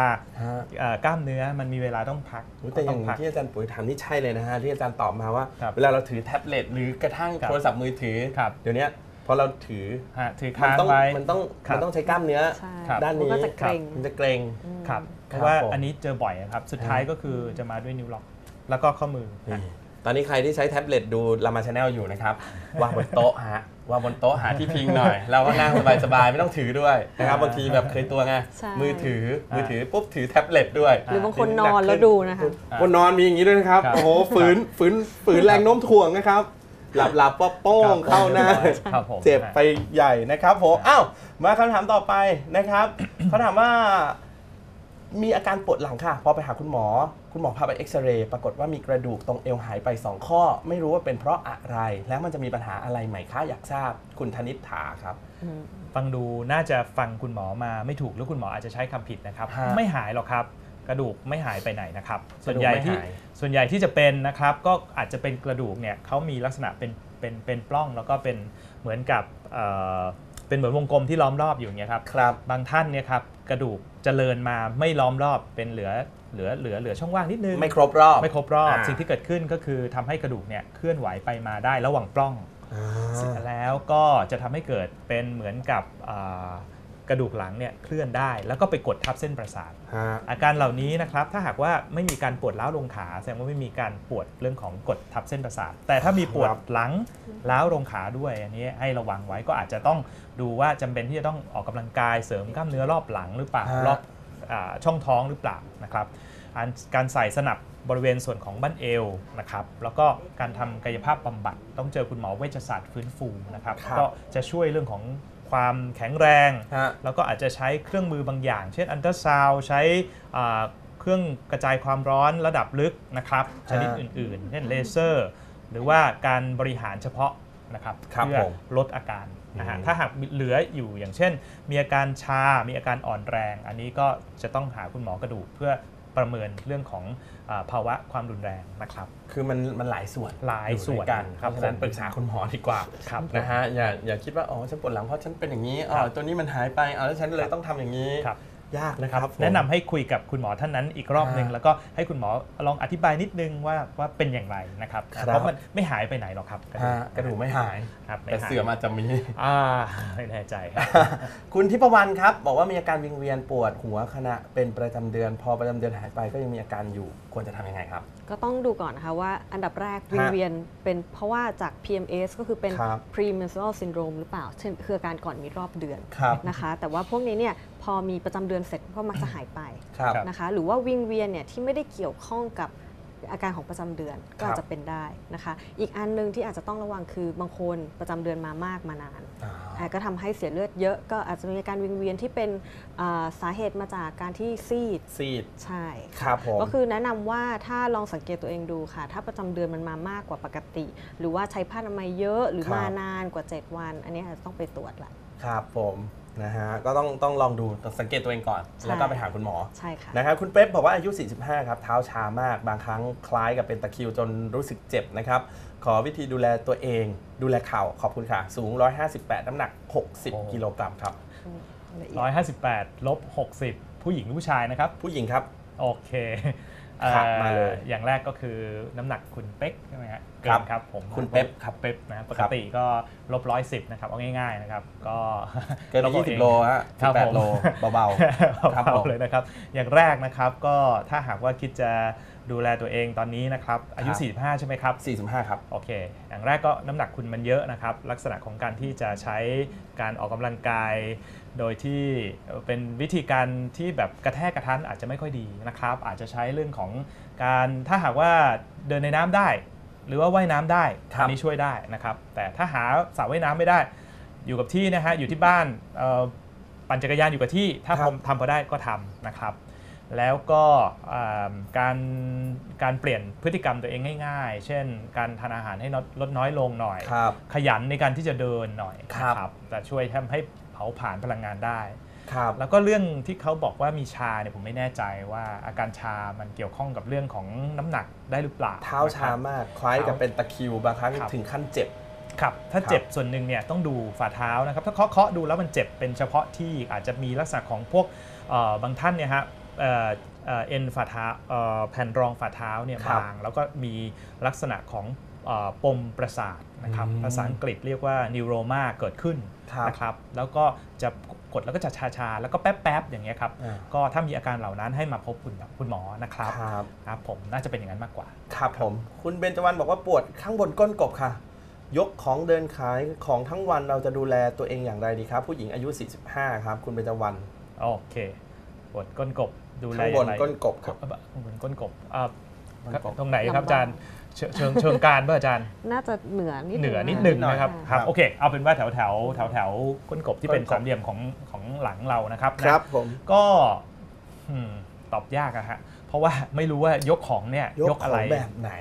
กล้ามเนื้อมันมีเวลาต้องพักแต่อย่างที่อาจารย์ปุ๋ยถามนี่ใช่เลยนะฮะที่อาจารย์ตอบมาว่าเวลาเราถือแท็บเล็ตหรือกระทั่งโทรศัพท์มือถือเดี๋ยวนี้พอเราถือถือค้างไว้มันต้องมันต้องใช้กล้ามเนื้อด้านนี้มันจะเกร็งครับเพราะว่าอันนี้เจอบ่อยครับสุดท้ายก็คือจะมาด้วยนิ้วล็อกแล้วก็ข้อมือตอนนี้ใครที่ใช้แท็บเล็ตดู Lama Channel อยู่นะครับวางบนโต๊ะฮะวางบนโต๊ะหาที่พิงหน่อยเราก็นั่งสบายๆไม่ต้องถือด้วยนะครับบางทีแบบเคยตัวไงมือถือมือถือปุ๊บถือแท็บเล็ตด้วยหรือบางคนนอนแล้วดูนะคะบนนอนมีอย่างนี้ด้วยนะครับโอ้โหฝืนฝืนฝืนแรงโน้มถ่วงนะครับหลับหลับว่าโป้งเข้าหน้าเจ็บไปใหญ่นะครับผมอ้าวมาคำถามต่อไปนะครับเขาถามว่ามีอาการปวดหลังค่ะพอไปหาคุณหมอคุณหมอพาไปเอ็กซเรย์ปรากฏว่ามีกระดูกตรงเอวหายไปสองข้อไม่รู้ว่าเป็นเพราะอะไรแล้วมันจะมีปัญหาอะไรไหมคะอยากทราบคุณธนิษฐาครับฟังดูน่าจะฟังคุณหมอมาไม่ถูกหรือคุณหมออาจจะใช้คำผิดนะครับไม่หายหรอกครับกระดูกไม่หายไปไหนนะครับส่วนใหญ่ที่ส่วนใหญ่ที่จะเป็นนะครับก็อาจจะเป็นกระดูกเนี่ยเขามีลักษณะเป็นเป็นเป็นปล้องแล้วก็เป็นเหมือนกับเป็นเหมือนวงกลมที่ล้อมรอบอยู่อย่างเงี้ยครับครับบางท่านเนี่ยครับกระดูกเจริญมาไม่ล้อมรอบเป็นเหลือเหลือเหลือเหลือช่องว่างนิดนึงไม่ครบรอบไม่ครบรอบสิ่งที่เกิดขึ้นก็คือทำให้กระดูกเนี่ยเคลื่อนไหวไปมาได้ระหว่างปล้องแล้วก็จะทำให้เกิดเป็นเหมือนกับกระดูกหลังเนี่ยเคลื่อนได้แล้วก็ไปกดทับเส้นประสาทอาการเหล่านี้นะครับถ้าหากว่าไม่มีการปวดร้าวลงขาแสดงว่าไม่มีการปวดเรื่องของกดทับเส้นประสาทแต่ถ้ามีปวดหลังร้าวลงขาด้วยอันนี้ให้ระวังไว้ก็อาจจะต้องดูว่าจำเป็นที่จะต้องออกกำลังกายเสริมกล้ามเนื้อรอบหลังหรือเปล่ารอบช่องท้องหรือเปล่านะครับการใส่สนับบริเวณส่วนของบั้นเอวนะครับแล้วก็การทำกายภาพบำบัดต้องเจอคุณหมอเวชศาสตร์ฟื้นฟูนะครับก็จะช่วยเรื่องของความแข็งแรงแล้วก็อาจจะใช้เครื่องมือบางอย่างเช่นอัลตราซาวด์ใช้เครื่องกระจายความร้อนระดับลึกนะครับชนิดอื่นๆเช่นเลเซอร์หรือว่าการบริหารเฉพาะนะครับเพื่อลดอาการนะฮะถ้าหากเหลืออยู่อย่างเช่นมีอาการชามีอาการอ่อนแรงอันนี้ก็จะต้องหาคุณหมอกระดูกเพื่อ ประเมินเรื่องของภาวะความรุนแรงนะครับคือมันมันหลายส่วนหลายส่วนกันครับฉะนั้นปรึกษาคุณหมอดีกว่านะฮะอย่าอย่าคิดว่าอ๋อฉันปวดหลังเพราะฉันเป็นอย่างนี้อ๋อตัวนี้มันหายไปอ๋อแล้วฉันเลยต้องทำอย่างนี้ยากนะครับแนะนำให้คุยกับคุณหมอท่านนั้นอีกรอบนึงแล้วก็ให้คุณหมอลองอธิบายนิดนึงว่าว่าเป็นอย่างไรนะครับเพราะมันไม่หายไปไหนหรอกครับกระดูกไม่หายแต่เสื่อมอาจจะมีไม่แน่ใจครับคุณทิพวรรณครับบอกว่ามีอาการวิงเวียนปวดหัวขณะเป็นประจำเดือนพอประจำเดือนหายไปก็ยังมีอาการอยู่ควรจะทำยังไงครับก็ต้องดูก่อนนะคะว่าอันดับแรกวิงเวียนเป็นเพราะว่าจาก พี เอ็ม เอส ก็คือเป็น premenstrual syndrome หรือเปล่าเช่นคืออาการก่อนมีรอบเดือนนะคะแต่ว่าพวกนี้เนี่ยพอมีประจำเดือนเสร็จก็มักจะหายไปนะคะหรือว่าวิงเวียนเนี่ยที่ไม่ได้เกี่ยวข้องกับอาการของประจำเดือนก็อาจจะเป็นได้นะคะอีกอันนึงที่อาจจะต้องระวังคือบางคนประจำเดือนมามากมานานก็ทำให้เสียเลือดเยอะก็อาจจะมีอาการวิงเวียนที่เป็นสาเหตุมาจากการที่ซีดซีดใช่ครับก็คือแนะนำว่าถ้าลองสังเกตตัวเองดูค่ะถ้าประจำเดือนมันมามากกว่าปกติหรือว่าใช้ผ้าอนามัยเยอะหรือมานานกว่าเจ็ดวันอันนี้อาจจะต้องไปตรวจละครับผมนะฮะก็ต้องต้องลองดูสังเกตตัวเองก่อนแล้วก็ไปหาคุณหมอใช่ค่ะนะครับคุณเป๊ปบอกว่าอายุสี่สิบห้าครับเท้าชามากบางครั้งคล้ายกับเป็นตะคริวจนรู้สึกเจ็บนะครับขอวิธีดูแลตัวเองดูแลเข่าขอบคุณค่ะสูงหนึ่งร้อยห้าสิบแปดน้ำหนักหกสิบกิโลกรัมครับหนึ่งร้อยห้าสิบแปดลบหกสิบผู้หญิงหรือผู้ชายนะครับผู้หญิงครับโอเคมาเลยอย่างแรกก็คือน้ำหนักคุณเป๊กใช่ไหมครับเกินครับผมคุณเป๊กครับเป๊กนะปกติก็ลบร้อยสิบนะครับเอาง่ายๆนะครับก็เกินยี่สิบโลฮะแปดโลเบาๆครับผมเลยนะครับอย่างแรกนะครับก็ถ้าหากว่าคิดจะดูแลตัวเองตอนนี้นะครับอายุสี่สิบห้าใช่ไหมครับสี่สิบห้าครับโอเคอย่างแรกก็น้ำหนักคุณมันเยอะนะครับลักษณะของการที่จะใช้การออกกำลังกายโดยที่เป็นวิธีการที่แบบกระแทกกระทันอาจจะไม่ค่อยดีนะครับอาจจะใช้เรื่องของการถ้าหากว่าเดินในน้ำได้หรือว่าว่ายน้ำได้อันนี้ช่วยได้นะครับแต่ถ้าหาสระว่ายน้ำไม่ได้อยู่กับที่นะฮะอยู่ที่บ้านปั่นจักรยานอยู่กับที่ถ้าผมทำพอได้ก็ทำนะครับแล้วก็การการเปลี่ยนพฤติกรรมตัวเองง่ายๆเช่นการทานอาหารให้ลดน้อยลงหน่อยขยันในการที่จะเดินหน่อยครับจะช่วยทำให้เผาผลาญพลังงานได้ครับแล้วก็เรื่องที่เขาบอกว่ามีชาเนี่ยผมไม่แน่ใจว่าอาการชามันเกี่ยวข้องกับเรื่องของน้ำหนักได้หรือเปล่าเท้าชามากคล้ายกับเป็นตะคริวบางครั้งถึงขั้นเจ็บครับถ้าเจ็บส่วนหนึ่งเนี่ยต้องดูฝ่าเท้านะครับถ้าเคาะๆดูแล้วมันเจ็บเป็นเฉพาะที่อาจจะมีลักษณะของพวกบางท่านเนี่ยฮะเอ็นฝ่าเท้าแผ่นรองฝ่าเท้าเนี่ยบางแล้วก็มีลักษณะของปมประสาทนะครับภาษาอังกฤษเรียกว่านิโรมาเกิดขึ้นนะครับแล้วก็จะกดแล้วก็จะชาๆแล้วก็แป๊บๆอย่างเงี้ยครับก็ถ้ามีอาการเหล่านั้นให้มาพบคุณคุณหมอนะครับครับผมน่าจะเป็นอย่างนั้นมากกว่าครับผมคุณเบญจวรรณบอกว่าปวดข้างบนก้นกบค่ะยกของเดินขายของทั้งวันเราจะดูแลตัวเองอย่างไรดีครับผู้หญิงอายุสี่สิบห้าครับคุณเบญจวรรณโอเคปวดก้นกบดูแลอย่างไรข้างบนก้นกบครับข้างบนก้นกบตรงไหนครับอาจารย์เชิงเชิงการป่ะอาจารย์น่าจะเหนือนิดเหนือนิดหนึ่งนะครับครับโอเคเอาเป็นว่าแถวแถวแถวแถวก้นกบที่เป็นสามเหลี่ยมของของหลังเรานะครับครับผมก็ตอบยากอะฮะเพราะว่าไม่รู้ว่ายกของเนี่ยยกอะไรแบบไหน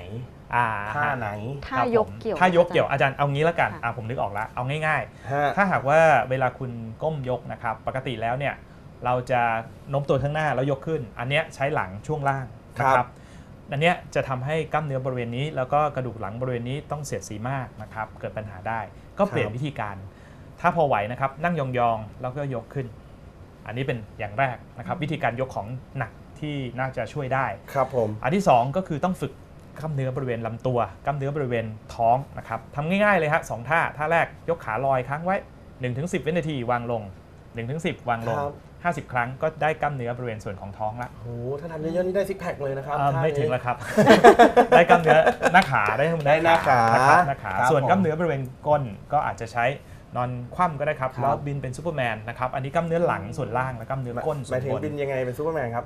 ท่าไหนท่ายกเกี่ยวท่ายกเกี่ยวอาจารย์เอางี้แล้วกันผมนึกออกแล้วเอาง่ายๆถ้าหากว่าเวลาคุณก้มยกนะครับปกติแล้วเนี่ยเราจะโน้มตัวข้างหน้าแล้วยกขึ้นอันนี้ใช้หลังช่วงล่างนะครับอันนี้จะทำให้กล้ามเนื้อบริเวณนี้แล้วก็กระดูกหลังบริเวณนี้ต้องเสียดสีมากนะครับเกิดปัญหาได้ก็เปลี่ยนวิธีการถ้าพอไหวนะครับนั่งยองๆแล้วก็ยกขึ้นอันนี้เป็นอย่างแรกนะครับวิธีการยกของหนักที่น่าจะช่วยได้ครับผมอันที่สองก็คือต้องฝึกกล้ามเนื้อบริเวณลำตัวกล้ามเนื้อบริเวณท้องนะครับทำง่ายๆเลยฮะสองท่าท่าแรกยกขาลอยค้างไว้ หนึ่งถึงสิบ วินาทีวางลง หนึ่งถึงสิบ วางลงห้าสิบ ครั้งก็ได้กล้ามเนื้อบริเวณส่วนของท้องละโอ้ถ้าทำเยอะๆนี่ได้ซิกแพคเลยนะครับไม่ถึงแล้วครับได้กล้ามเนื้อหน้าขาได้ได้หน้าขาหน้าขาส่วนกล้ามเนื้อบริเวณก้นก็อาจจะใช้นอนคว่ำก็ได้ครับแล้วบินเป็นซูเปอร์แมนนะครับอันนี้กล้ามเนื้อหลังส่วนล่างและกล้ามเนื้อก้นส่วนบนหมายถึงบินยังไงเป็นซูเปอร์แมนครับ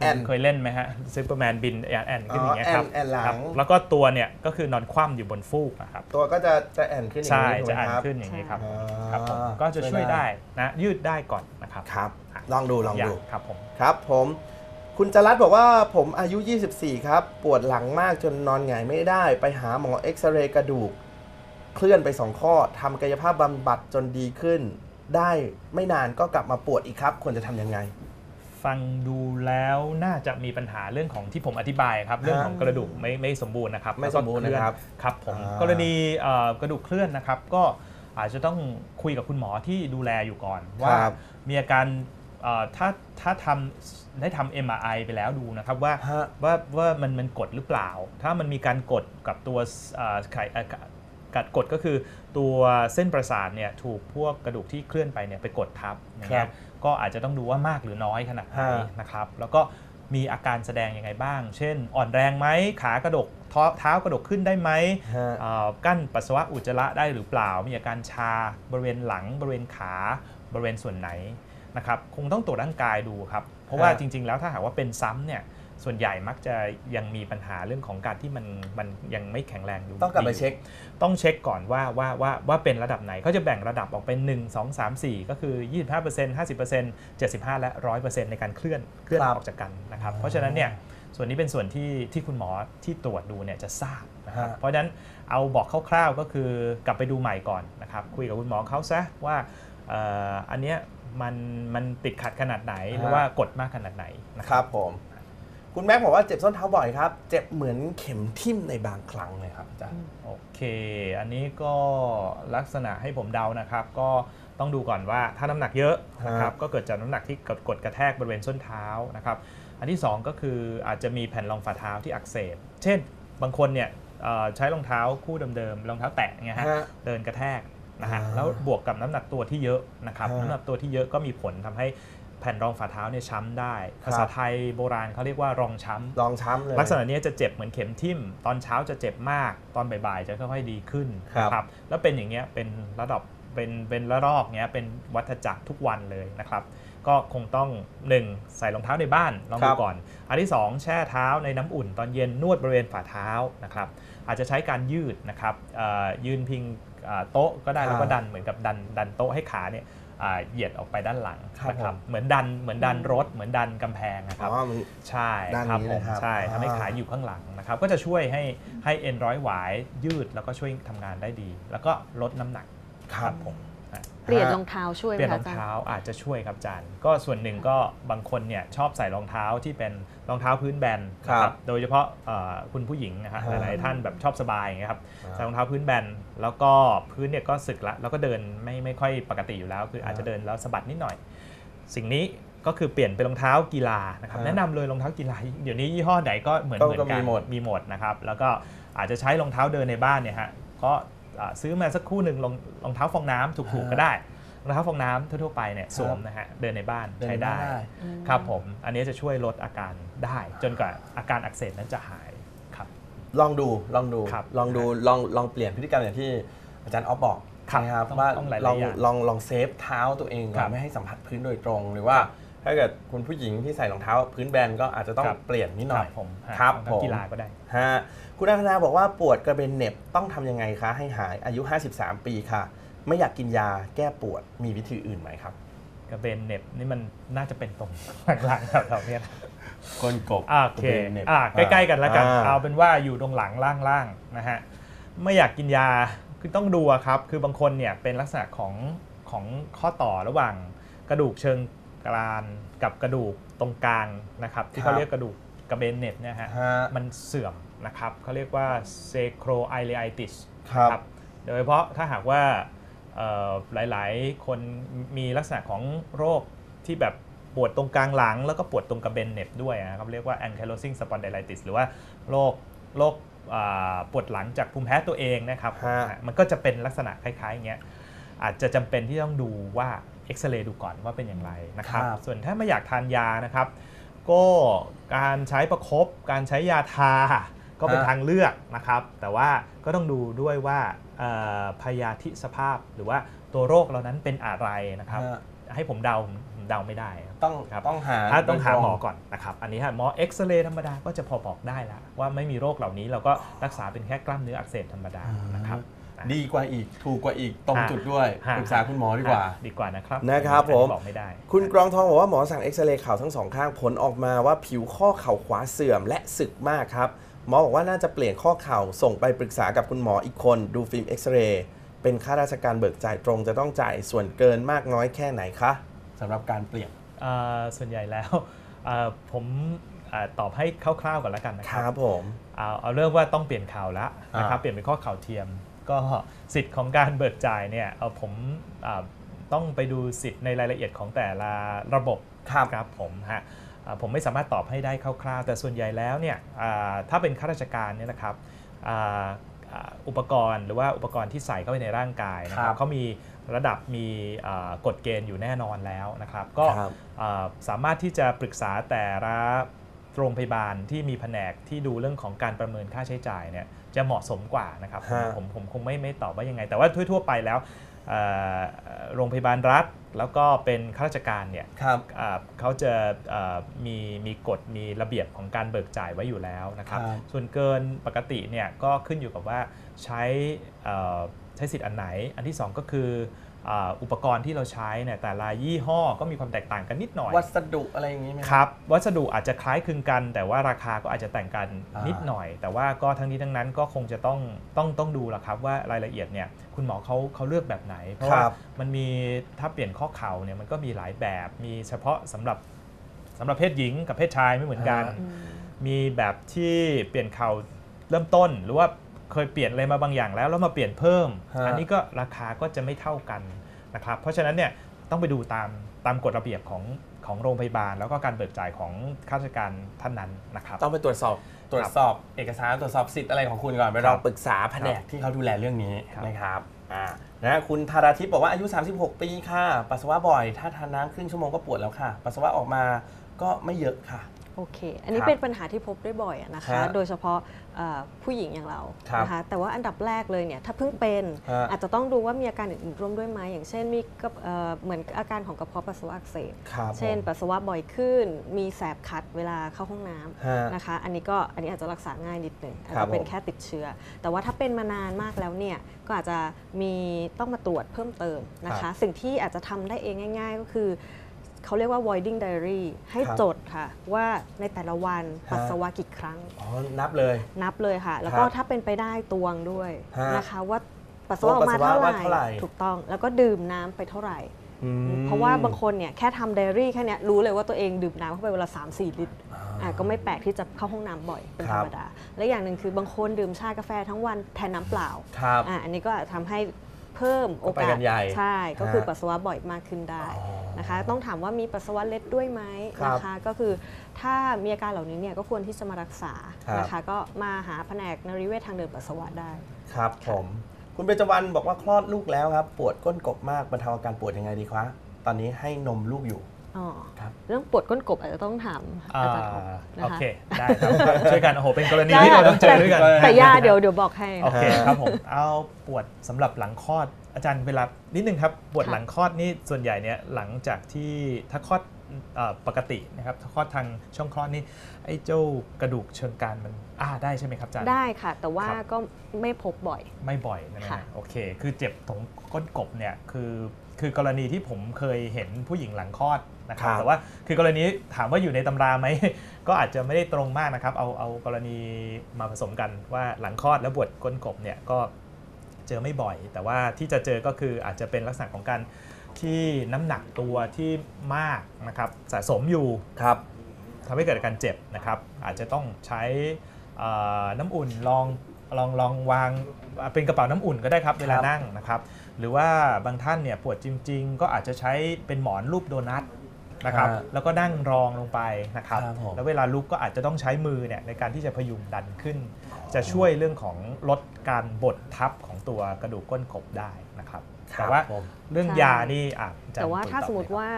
คุณเคยเล่นไหมฮะซูเปอร์แมนบินแอนแอนขึ้นอย่างเงี้ยครับแล้วก็ตัวเนี่ยก็คือนอนคว่ำอยู่บนฟูกนะครับตัวก็จะจะแอนขึ้นอย่างนี้ใช่จะแอนขึ้นอย่างนี้ครับครับผมก็จะช่วยได้นะยืดได้ก่อนนะครับครับลองดูลองดูครับผมครับผมคุณจรัสบอกว่าผมอายุยี่สิบสี่ครับปวดหลังมากจนนอนหงายไม่ได้ไปหาหมอเอ็กซเรย์กระดูกเคลื่อนไปสองข้อทำกายภาพบำบัดจนดีขึ้นได้ไม่นานก็กลับมาปวดอีกครับควรจะทำยังไง ฟังดูแล้วน่าจะมีปัญหาเรื่องของที่ผมอธิบายครับเรื่องของกระดูกไม่ไม่สมบูรณ์นะครับไม่สมบูรณ์นะครับครับผมกรณีกระดูกเคลื่อนนะครับก็อาจจะต้องคุยกับคุณหมอที่ดูแลอยู่ก่อนว่ามีอาการถ้าถ้าทำได้ทำ เอ็ม อาร์ ไอ ไปแล้วดูนะครับว่าว่าว่ามันมันกดหรือเปล่าถ้ามันมีการกดกับตัวกัดกดก็คือตัวเส้นประสาทเนี่ยถูกพวกกระดูกที่เคลื่อนไปเนี่ยไปกดทับนะครับก็อาจจะต้องดูว่ามากหรือน้อยขนาดไหนนะครับแล้วก็มีอาการแสดงยังไงบ้างเช่นอ่อนแรงไหมขากระดกเท้ากระดกขึ้นได้ไหมกั้นปัสสาวะอุจจาระได้หรือเปล่ามีอาการชาบริเวณหลังบริเวณขาบริเวณส่วนไหนนะครับคงต้องตรวจร่างกายดูครับเพราะว่าจริงๆแล้วถ้าหากว่าเป็นซ้ำเนี่ยส่วนใหญ่มักจะยังมีปัญหาเรื่องของการที่มันมันยังไม่แข็งแรงอยู่ต้องกลับไปเช็คต้องเช็คก่อนว่าว่าว่าว่าเป็นระดับไหนเขาจะแบ่งระดับออกเป็นหนึ่ง สอง สาม สี่ก็คือ ยี่สิบห้าเปอร์เซ็นต์ ห้าสิบเปอร์เซ็นต์ เจ็ดสิบห้าและ ร้อยเปอร์เซ็นต์ ในการเคลื่อนเคลื่อนออกจากกันนะครับเพราะฉะนั้นเนี่ยส่วนนี้เป็นส่วนที่ที่คุณหมอที่ตรวจดูเนี่ยจะทราบนะครับเพราะฉะนั้นเอาบอกคร่าวๆก็คือกลับไปดูใหม่ก่อนนะครับคุยกับคุณหมอเขาซะว่าอันเนี้ยมันมันติดขัดขนาดไหนหรือว่ากดมากขนาดไหนนะครับผมคุณแม็กบอกว่าเจ็บส้นเท้าบ่อยครับเจ็บเหมือนเข็มทิ่มในบางครั้งเลยครับอาจารย์โอเคอันนี้ก็ลักษณะให้ผมเดานะครับก็ต้องดูก่อนว่าถ้าน้ำหนักเยอะนะครับก็เกิดจากน้ำหนักที่กดกระแทกบริเวณส้นเท้านะครับอันที่สองก็คืออาจจะมีแผ่นรองฝ่าเท้าที่อักเสบเช่นบางคนเนี่ยใช้รองเท้าคู่เดิมๆรองเท้าแตะไงฮะเดินกระแทกนะฮะแล้วบวกกับน้ำหนักตัวที่เยอะนะครับน้ำหนักตัวที่เยอะก็มีผลทำให้แผ่นรองฝ่าเท้าเนี่ยช้ำได้ภาษาไทยโบราณเขาเรียกว่ารองช้ำรองช้ำเลยลักษณะนี้จะเจ็บเหมือนเข็มทิ่มตอนเช้าจะเจ็บมากตอนบ่ายๆจะค่อยๆดีขึ้นครับแล้วเป็นอย่างเงี้ยเป็นระดับเป็นเป็นระลอกเงี้ยเป็นวัฏจักรทุกวันเลยนะครับก็คงต้องหนึ่งใส่รองเท้าในบ้านลองดูก่อนอันที่สองแช่เท้าในน้ำอุ่นตอนเย็นนวดบริเวณฝ่าเท้านะครับอาจจะใช้การยืดนะครับยืนพิงโต๊ะก็ได้แล้วก็ดันเหมือนกับดันดันโต๊ะให้ขาเนี่ยเหยียดออกไปด้านหลังนะครับเหมือนดันเหมือนดันรถเหมือนดันกำแพงนะครับใช่ครับผมใช่ทำให้ขาอยู่ข้างหลังนะครับก็จะช่วยให้ให้เอ็นร้อยหวายยืดแล้วก็ช่วยทำงานได้ดีแล้วก็ลดน้ำหนักครับผมเปลี่ยนรองเท้าช่วยเปลี่ยนรองเท้าอาจจะช่วยครับอาจารย์ก็ส่วนหนึ่งก็บางคนเนี่ยชอบใส่รองเท้าที่เป็นรองเท้าพื้นแบนครับโดยเฉพาะคุณผู้หญิงนะครับหลายๆท่านแบบชอบสบายอย่างเงี้ยครับใส่รองเท้าพื้นแบนแล้วก็พื้นเนี่ยก็สึกละแล้วก็เดินไม่ไม่ค่อยปกติอยู่แล้วคืออาจจะเดินแล้วสะบัดนิดหน่อยสิ่งนี้ก็คือเปลี่ยนเป็นรองเท้ากีฬานะครับแนะนำเลยรองเท้ากีฬาเดี๋ยวนี้ยี่ห้อไหนก็เหมือนเหมือนกันมีหมดนะครับแล้วก็อาจจะใช้รองเท้าเดินในบ้านเนี่ยฮะก็ซื้อมาสักคู่หนึ่งรองเท้าฟองน้ำถูกๆก็ได้รองเท้าฟองน้ำทั่วๆไปเนี่ยสวมนะฮะเดินในบ้านใช้ได้ครับผมอันนี้จะช่วยลดอาการได้จนกว่าอาการอักเสบนั้นจะหายครับลองดูลองดูลองดูลองลองเปลี่ยนพฤติกรรมอย่างที่อาจารย์อ๊อฟบอกนะครับว่าลองลองลองเซฟเท้าตัวเองไม่ให้สัมผัสพื้นโดยตรงหรือว่าถ้าเกิดคุณผู้หญิงที่ใส่รองเท้าพื้นแบนก็อาจจะต้องเปลี่ยนนิดหน่อยครับผมกีฬาก็ได้ฮะคุณอาคณาบอกว่าปวดกระเบนเน็บต้องทำยังไงคะให้หายอายุห้าสิบสามปีค่ะไม่อยากกินยาแก้ปวดมีวิธีอื่นไหมครับกระเบนเน็บนี่มันน่าจะเป็นตรงหลังๆครับเราเนี่ยก้นกบกระเบนเน็บใกล้ๆกันแล้วกันเอาเป็นว่าอยู่ตรงหลังล่างๆนะฮะไม่อยากกินยาคือต้องดูครับคือบางคนเนี่ยเป็นลักษณะของของข้อต่อระหว่างกระดูกเชิงกรานกับกระดูกตรงกลางนะครับที่เขาเรียกกระดูกกระเบนเน็บเนี่ยฮะมันเสื่อมนะครับเขาเรียกว่าเซโครไอเลอิติสครับโดยเฉพาะถ้าหากว่าหลายๆคนมีลักษณะของโรคที่แบบปวดตรงกลางหลังแล้วก็ปวดตรงกระเบนเน็บด้วยนะครับเรียกว่า ankylosing spondylitis หรือว่าโรคโรคปวดหลังจากภูมิแพ้ตัวเองนะครับมันก็จะเป็นลักษณะคล้ายๆอย่างเงี้ยอาจจะจำเป็นที่ต้องดูว่าเอ็กซเรย์ดูก่อนว่าเป็นอย่างไรนะครับส่วนถ้าไม่อยากทานยานะครับก็การใช้ประคบการใช้ยาทาก็เป็นทางเลือกนะครับแต่ว่าก็ต้องดูด้วยว่าพยาธิสภาพหรือว่าตัวโรคเหล่านั้นเป็นอะไรนะครับให้ผมเดาเดาไม่ได้ต้องต้องหาต้องหาหมอก่อนนะครับอันนี้ฮะหมอเอ็กซเรย์ธรรมดาก็จะพอบอกได้แล้วว่าไม่มีโรคเหล่านี้เราก็รักษาเป็นแค่กล้ามเนื้ออักเสบธรรมดานะครับดีกว่าอีกถูกกว่าอีกตรงจุดด้วยปรึกษาคุณหมอดีกว่าดีกว่านะครับนะครับผมบอกไม่ได้คุณกรองทองบอกว่าหมอสั่งเอ็กซเรย์เข่าทั้งสองข้างผลออกมาว่าผิวข้อเข่าขวาเสื่อมและสึกมากครับหมอบอกว่าน่าจะเปลี่ยนข้อเข่าส่งไปปรึกษากับคุณหมออีกคนดูฟิล์มเอ็กซเรย์เป็นค่าราชการเบิกจ่ายตรงจะต้องจ่ายส่วนเกินมากน้อยแค่ไหนคะสำหรับการเปลี่ยน ส่วนใหญ่แล้วผมตอบให้คร่าวๆก่อนแล้วกันนะครับครับผมเอาเรื่องว่าต้องเปลี่ยนข่าวแล้วนะครับเปลี่ยนเป็นข้อข่าวเทียมก็สิทธิ์ของการเบิกจ่ายเนี่ยเอาผมต้องไปดูสิทธิ์ในรายละเอียดของแต่ละระบบครับผมฮะผมไม่สามารถตอบให้ได้คร่าวๆแต่ส่วนใหญ่แล้วเนี่ยถ้าเป็นข้าราชการเนี่ยนะครับอุปกรณ์หรือว่าอุปกรณ์ที่ใส่เข้าไปในร่างกายนะครับเขามีระดับมีกฎเกณฑ์อยู่แน่นอนแล้วนะครับก็สามารถที่จะปรึกษาแต่ละโรงพยาบาลที่มีแผนกที่ดูเรื่องของการประเมินค่าใช้จ่ายเนี่ยจะเหมาะสมกว่านะครับผมผมคงไม่ไม่ตอบว่ายังไงแต่ว่าทั่วๆไปแล้วโรงพยาบาลรัฐแล้วก็เป็นข้าราชการเนี่ยเขาจะมีมีกฎมีระเบียบของการเบิกจ่ายไว้อยู่แล้วนะครับส่วนเกินปกติเนี่ยก็ขึ้นอยู่กับว่าใช้ใช้สิทธิ์อันไหนอันที่สองก็คืออุปกรณ์ที่เราใช้เนี่ยแต่ละยี่ห้อก็มีความแตกต่างกันนิดหน่อยวัสดุอะไรอย่างนี้ไหมครับวัสดุอาจจะคล้ายคลึงกันแต่ว่าราคาก็อาจจะแตกต่างกันนิดหน่อยแต่ว่าก็ทั้งนี้ทั้งนั้นก็คงจะต้องต้องต้องดูละครับว่ารายละเอียดเนี่ยคุณหมอเขาเขาเลือกแบบไหนเพราะว่ามันมีถ้าเปลี่ยนข้อเข่าเนี่ยมันก็มีหลายแบบมีเฉพาะสำหรับสำหรับเพศหญิงกับเพศชายไม่เหมือนกันมีแบบที่เปลี่ยนเข่าเริ่มต้นหรือว่าเคยเปลี่ยนอะไรมาบางอย่างแล้วแล้วมาเปลี่ยนเพิ่มอันนี้ก็ราคาก็จะไม่เท่ากันนะครับเพราะฉะนั้นเนี่ยต้องไปดูตามตามกฎระเบียบของของโรงพยาบาลแล้วก็การเบิกจ่ายของข้าราชการท่านนั้นนะครับต้องไปตรวจสอบตรวจสอบเอกสารตรวจสอบสิทธิ์อะไรของคุณก่อนไปเราปรึกษาแผนกที่เขาดูแลเรื่องนี้นะครับอ่านะคุณธาราทิพย์บอกว่าอายุสามสิบหกปีค่ะปัสสาวะบ่อยถ้าทานน้ำครึ่งชั่วโมงก็ปวดแล้วค่ะปัสสาวะออกมาก็ไม่เยอะค่ะโอเคอันนี้เป็นปัญหาที่พบได้บ่อยนะคะโดยเฉพาะผู้หญิงอย่างเรานะคะแต่ว่าอันดับแรกเลยเนี่ยถ้าเพิ่งเป็นอาจจะต้องดูว่ามีอาการอื่นๆร่วมด้วยไหมอย่างเช่นมีเหมือนอาการของกระเพาะปัสสาวะอักเสบเช่นปัสสาวะบ่อยขึ้นมีแสบคัดเวลาเข้าห้องน้ำนะคะอันนี้ก็อันนี้อาจจะรักษาง่ายนิดหนึ่งอาจจะเป็นแค่ติดเชื้อแต่ว่าถ้าเป็นมานานมากแล้วเนี่ยก็อาจจะมีต้องมาตรวจเพิ่มเติมนะคะสิ่งที่อาจจะทำได้เองง่ายๆก็คือเขาเรียกว่า voiding diary ให้จดค่ะว่าในแต่ละวันปัสสาวะกี่ครั้งอ๋อนับเลยนับเลยค่ะแล้วก็ถ้าเป็นไปได้ตวงด้วยนะคะว่าปัสสาวะออกมาเท่าไหร่ถูกต้องแล้วก็ดื่มน้ำไปเท่าไหร่เพราะว่าบางคนเนี่ยแค่ทำไดอารี่แค่นี้รู้เลยว่าตัวเองดื่มน้ำเข้าไปเวลา สามถึงสี่ ลิตรก็ไม่แปลกที่จะเข้าห้องน้ำบ่อยเป็นธรรมดาและอย่างหนึ่งคือบางคนดื่มชากาแฟทั้งวันแทนน้ำเปล่าอันนี้ก็ทำให้เพิ่มโอกาสใช่ก็คือปัสสาวะบ่อยมากขึ้นได้นะคะต้องถามว่ามีปัสสาวะเล็ดด้วยไหมนะคะก็คือถ้ามีอาการเหล่านี้เนี่ยก็ควรที่จะมารักษานะคะก็มาหาแผนกนรีเวชทางเดินปัสสาวะได้ครับผมคุณเบญจวรรณบอกว่าคลอดลูกแล้วครับปวดก้นกบมากบรรเทาอาการปวดยังไงดีคะตอนนี้ให้นมลูกอยู่เรื่องปวดก้นกบอาจจะต้องถามอาจารย์โอเคได้ครับช่วยกันโอ้โหเป็นกรณีที่เราต้องเจอด้วยกันแต่ย่าเดี๋ยวเดี๋ยวบอกให้โอเคครับผมเอาปวดสำหรับหลังคลอดอาจารย์เวลานิดนึงครับปวดหลังคลอดนี่ส่วนใหญ่เนี่ยหลังจากที่ถ้าคลอดปกตินะครับถ้าคลอดทางช่องคลอดนี่ไอ้เจ้ากระดูกเชิงกรานมันอ้าได้ใช่ไหมครับอาจารย์ได้ค่ะแต่ว่าก็ไม่พบบ่อยไม่บ่อยนะโอเคคือเจ็บตรงก้นกบเนี่ยคือคือกรณีที่ผมเคยเห็นผู้หญิงหลังคลอดนะครับแต่ว่าคือกรณีถามว่าอยู่ในตำราไหมก็อาจจะไม่ได้ตรงมากนะครับเอาเอากรณีมาผสมกันว่าหลังคลอดแล้วปวดก้นกบเนี่ยก็เจอไม่บ่อยแต่ว่าที่จะเจอก็คืออาจจะเป็นลักษณะของการที่น้ำหนักตัวที่มากนะครับสะสมอยู่ครับทำให้เกิดอาการเจ็บนะครับอาจจะต้องใช้น้ำอุ่นลองลองลองวางเป็นกระเป๋าน้ำอุ่นก็ได้ครับเวลานั่งนะครับหรือว่าบางท่านเนี่ยปวดจริงๆก็อาจจะใช้เป็นหมอนรูปโดนัทนะครับแล้วก็นั่งรองลงไปนะครับแล้วเวลาลุกก็อาจจะต้องใช้มือเนี่ยในการที่จะพยุงดันขึ้นจะช่วยเรื่องของลดการบดทับของตัวกระดูกก้นกบได้นะครับแต่ว่าเรื่องยานี่อ่ะแต่ว่าถ้าสมมติว่า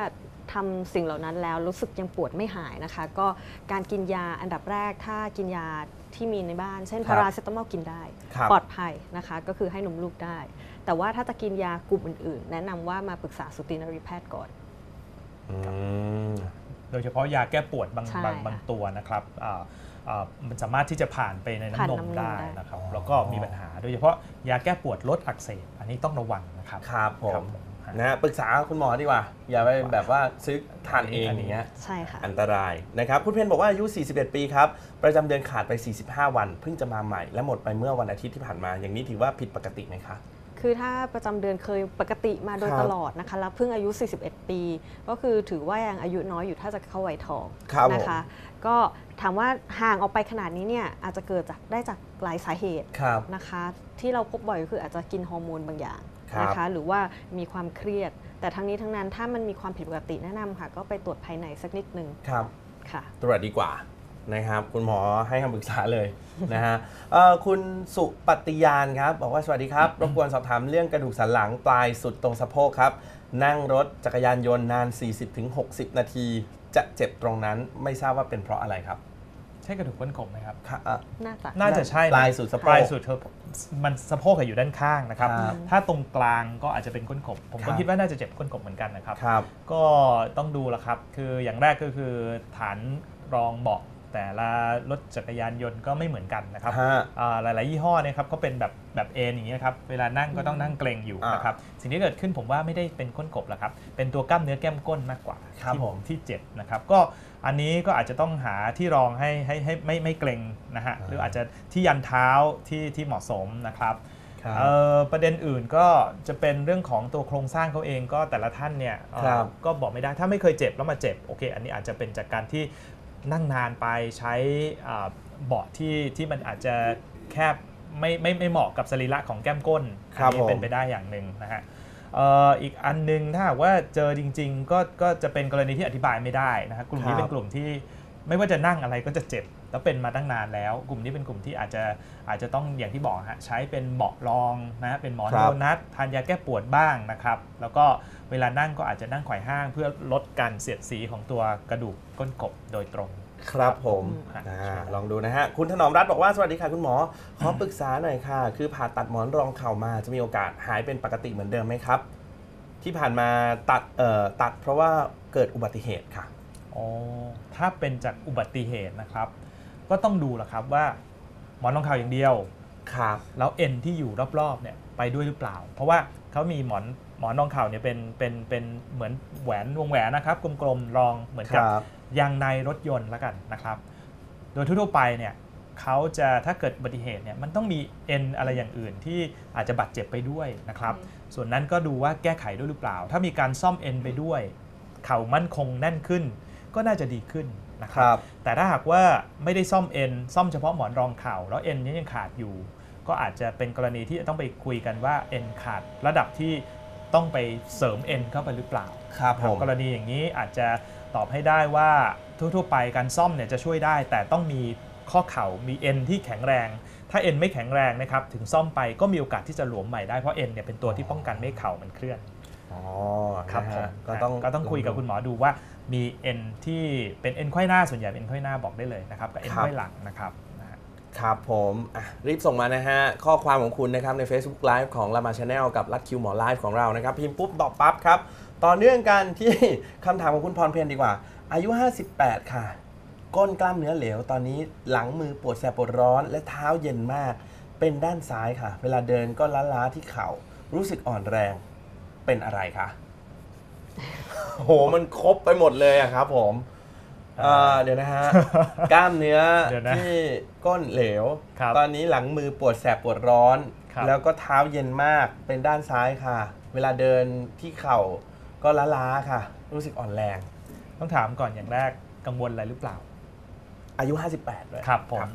ทำสิ่งเหล่านั้นแล้วรู้สึกยังปวดไม่หายนะคะก็การกินยาอันดับแรกถ้ากินยาที่มีในบ้านเช่นพาราเซตามอลกินได้ปลอดภัยนะคะก็คือให้นมลูกได้แต่ว่าถ้าจะกินยากลุ่มอื่นๆแนะนำว่ามาปรึกษาสูตินรีแพทย์ก่อนโดยเฉพาะยาแก้ปวดบางบางตัวนะครับมันสามารถที่จะผ่านไปในน้ำนมได้นะครับแล้วก็มีปัญหาโดยเฉพาะยาแก้ปวดลดอักเสบอันนี้ต้องระวังนะครับครับผมนะปรึกษาคุณหมอดีกว่าอย่าไปแบบว่าซื้อทานเองอย่างเงี้ยใช่ค่ะอันตรายนะครับคุณเพนบอกว่าอายุสี่สิบเอ็ดปีครับประจำเดือนขาดไปสี่สิบห้าวันเพิ่งจะมาใหม่และหมดไปเมื่อวันอาทิตย์ที่ผ่านมาอย่างนี้ถือว่าผิดปกติไหมคะ คือถ้าประจำเดือนเคยปกติมาโดยตลอดนะคะแล้วเพิ่งอายุสี่สิบเอ็ดปีก็คือถือว่ายังอายุน้อยอยู่ถ้าจะเข้าวัยทองนะคะก็ถามว่าห่างออกไปขนาดนี้เนี่ยอาจจะเกิดจากได้จากหลายสาเหตุนะคะที่เราพบบ่อยก็คืออาจจะกินฮอร์โมนบางอย่างนะคะหรือว่ามีความเครียดแต่ทั้งนี้ทั้งนั้นถ้ามันมีความผิดปกติแนะนำค่ะก็ไปตรวจภายในสักนิดนึงครับค่ะตรวจดีกว่านะครับคุณหมอให้คำปรึกษาเลยนะฮะคุณสุปฏิยานครับบอกว่าสวัสดีครับรบกวนสอบถามเรื่องกระดูกสันหลังปลายสุดตรงสะโพกครับนั่งรถจักรยานยนต์นาน สี่สิบถึงหกสิบ นาทีจะเจ็บตรงนั้นไม่ทราบว่าเป็นเพราะอะไรครับใช่กระดูกก้นกบไหมครับน่าจะน่าจะใช่ปลายสุดสะโพกปลายสุดมันสะโพกอยู่ด้านข้างนะครับถ้าตรงกลางก็อาจจะเป็นก้นกบผมก็คิดว่าน่าจะเจ็บก้นกบเหมือนกันนะครับก็ต้องดูละครับคืออย่างแรกก็คือฐานรองเบาะแต่ละรถจักรยานยนต์ก็ไม่เหมือนกันนะครับหลายๆยี่ห้อเนี่ยครับก็เป็นแบบแบบเอ็นอย่างเงี้ยครับเวลานั่งก็ต้องนั่งเกรงอยู่นะครับสิ่งที่เกิดขึ้นผมว่าไม่ได้เป็นก้นกบหรอกครับเป็นตัวกล้ามเนื้อแก้มก้นมากกว่าที่ผมที่เจ็บนะครับก็อันนี้ก็อาจจะต้องหาที่รองให้ให้ให้ไม่ไม่เกรงนะฮะหรืออาจจะที่ยันเท้าที่ที่เหมาะสมนะครับประเด็นอื่นก็จะเป็นเรื่องของตัวโครงสร้างเขาเองก็แต่ละท่านเนี่ยก็บอกไม่ได้ถ้าไม่เคยเจ็บแล้วมาเจ็บโอเคอันนี้อาจจะเป็นจากการที่นั่งนานไปใช้เบาะที่ที่มันอาจจะแคบไม่ไม่ไม่เหมาะกับสรีระของแก้มก้นอันนี้เป็นไปได้อย่างหนึ่งนะฮะอีกอันนึงถ้าว่าเจอจริงๆก็ก็จะเป็นกรณีที่อธิบายไม่ได้นะครับกลุ่มนี้เป็นกลุ่มที่ไม่ว่าจะนั่งอะไรก็จะเจ็บแล้วเป็นมาตั้งนานแล้วกลุ่มนี้เป็นกลุ่มที่อาจจะอาจจะต้องอย่างที่บอกฮะใช้เป็นเบาะรองนะเป็นหมอนโดนัททานยาแก้ปวดบ้างนะครับแล้วก็เวลานั่งก็อาจจะนั่งไขว่ห้างเพื่อลดการเสียดสีของตัวกระดูกก้นกบโดยตรงครับผมลองดูนะฮะคุณถนอมรัตน์บอกว่าสวัสดีค่ะคุณหมอขอปรึกษาหน่อยค่ะคือผ่าตัดหมอนรองเข่ามาจะมีโอกาสหายเป็นปกติเหมือนเดิมไหมครับที่ผ่านมาตัดเอ่อตัดเพราะว่าเกิดอุบัติเหตุค่ะอ๋อถ้าเป็นจากอุบัติเหตุนะครับก็ต้องดูแหละครับว่าหมอนรองเข่าอย่างเดียวครับแล้วเอ็นที่อยู่รอบๆเนี่ยไปด้วยหรือเปล่าเพราะว่าเขามีหมอนหมอนรองเข่าเนี่ยเป็นเป็นเป็นเหมือนแหวนวงแหวนนะครับกลมๆรองเหมือนกับยางในรถยนต์แล้วกันนะครับโดยทั่วๆไปเนี่ยเขาจะถ้าเกิดอุบัติเหตุเนี่ยมันต้องมีเอ็นอะไรอย่างอื่นที่อาจจะบาดเจ็บไปด้วยนะครับส่วนนั้นก็ดูว่าแก้ไขด้วยหรือเปล่าถ้ามีการซ่อมเอ็นไปด้วยเข่ามั่นคงแน่นขึ้นก็น่าจะดีขึ้นนะครับแต่ถ้าหากว่าไม่ได้ซ่อมเอ็นซ่อมเฉพาะหมอนรองเข่าแล้วเอ็นนี้ยังขาดอยู่ก็อาจจะเป็นกรณีที่ต้องไปคุยกันว่าเอ็นขาดระดับที่ต้องไปเสริมเอ็นเข้าไปหรือเปล่าครับกรณีอย่างนี้อาจจะตอบให้ได้ว่าทั่วๆไปการซ่อมเนี่ยจะช่วยได้แต่ต้องมีข้อเข่ามีเอ็นที่แข็งแรงถ้าเอ็นไม่แข็งแรงนะครับถึงซ่อมไปก็มีโอกาสที่จะหลวมใหม่ได้เพราะเอ็นเนี่ยเป็นตัวที่ป้องกันไม่เข่ามันเคลื่อนอ๋อครับก็ต้องก็ต้องคุยกับคุณหมอดูว่ามีเอ็นที่เป็นเอ็นไขว้หน้าส่วนใหญ่เป็นเอ็นไขว้หน้าบอกได้เลยนะครับกับเอ็นไขว้หลังนะครับครับผมรีบส่งมานะฮะข้อความของคุณนะครับใน Facebook Live ของ Lama Channel กับลัดคิวหมอไลฟ์ของเรานะครับพิมพ์ปุ๊บตอบปั๊บครับต่อเนื่องกันที่คำถามของคุณพรเพนดีกว่าอายุห้าสิบแปดค่ะก้นกล้ามเนื้อเหลวตอนนี้หลังมือปวดแสบปวดร้อนและเท้าเย็นมากเป็นด้านซ้ายค่ะเวลาเดินก็ล้าๆที่เข่ารู้สึกอ่อนแรงเป็นอะไรคะโหมันครบไปหมดเลยอะครับผมเดี๋ยวนะฮะกล้ามเนื้อที่ก้นเหลวตอนนี้หลังมือปวดแสบปวดร้อนแล้วก็เท้าเย็นมากเป็นด้านซ้ายค่ะเวลาเดินที่เข่าก็ล้าๆค่ะรู้สึกอ่อนแรงต้องถามก่อนอย่างแรกกังวลอะไรหรือเปล่าอายุห้าสิบแปดเลยครับผม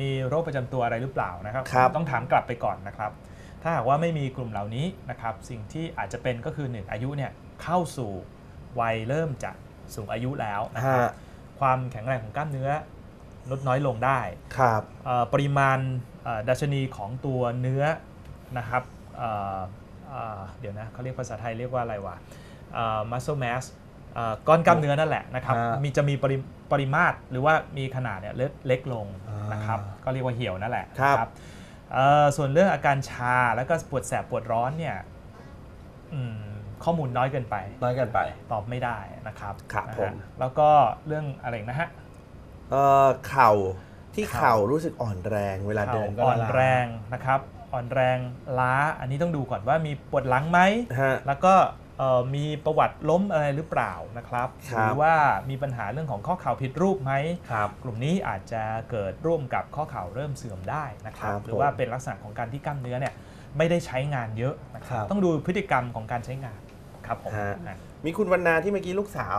มีโรคประจำตัวอะไรหรือเปล่านะครับต้องถามกลับไปก่อนนะครับถ้าหากว่าไม่มีกลุ่มเหล่านี้นะครับสิ่งที่อาจจะเป็นก็คือหนึ่งอายุเนี่ยเข้าสู่วัยเริ่มจะสูงอายุแล้วนะครับความแข็งแรงของกล้ามเนื้อลดน้อยลงได้ครับปริมาณดัชนีของตัวเนื้อนะครับเดี๋ยวนะเขาเรียกภาษาไทยเรียกว่าอะไรวะ muscle mass ก้อนกล้ามเนื้อนั่นแหละนะครับมีจะมีปริมาตรหรือว่ามีขนาดเนี่ยเล็กลงนะครับก็เรียกว่าเหี่ยวนั่นแหละครับส่วนเรื่องอาการชาแล้วก็ปวดแสบปวดร้อนเนี่ยข้อมูลน้อยเกินไปน้อยเกินไปตอบไม่ได้นะครับครับผมแล้วก็เรื่องอะไรนะฮะเข่าที่เข่ารู้สึกอ่อนแรงเวลาเดินก็อ่อนแรงนะครับอ่อนแรงล้าอันนี้ต้องดูก่อนว่ามีปวดหลังไหมแล้วก็มีประวัติล้มอะไรหรือเปล่านะครับหรือว่ามีปัญหาเรื่องของข้อเข่าผิดรูปไหมกลุ่มนี้อาจจะเกิดร่วมกับข้อเข่าเริ่มเสื่อมได้นะครับหรือว่าเป็นลักษณะของการที่กล้ามเนื้อเนี่ย ไม่ได้ใช้งานเยอะนะครับต้องดูพฤติกรรมของการใช้งานครับผมมีคุณวรรณาที่เมื่อกี้ลูกสาว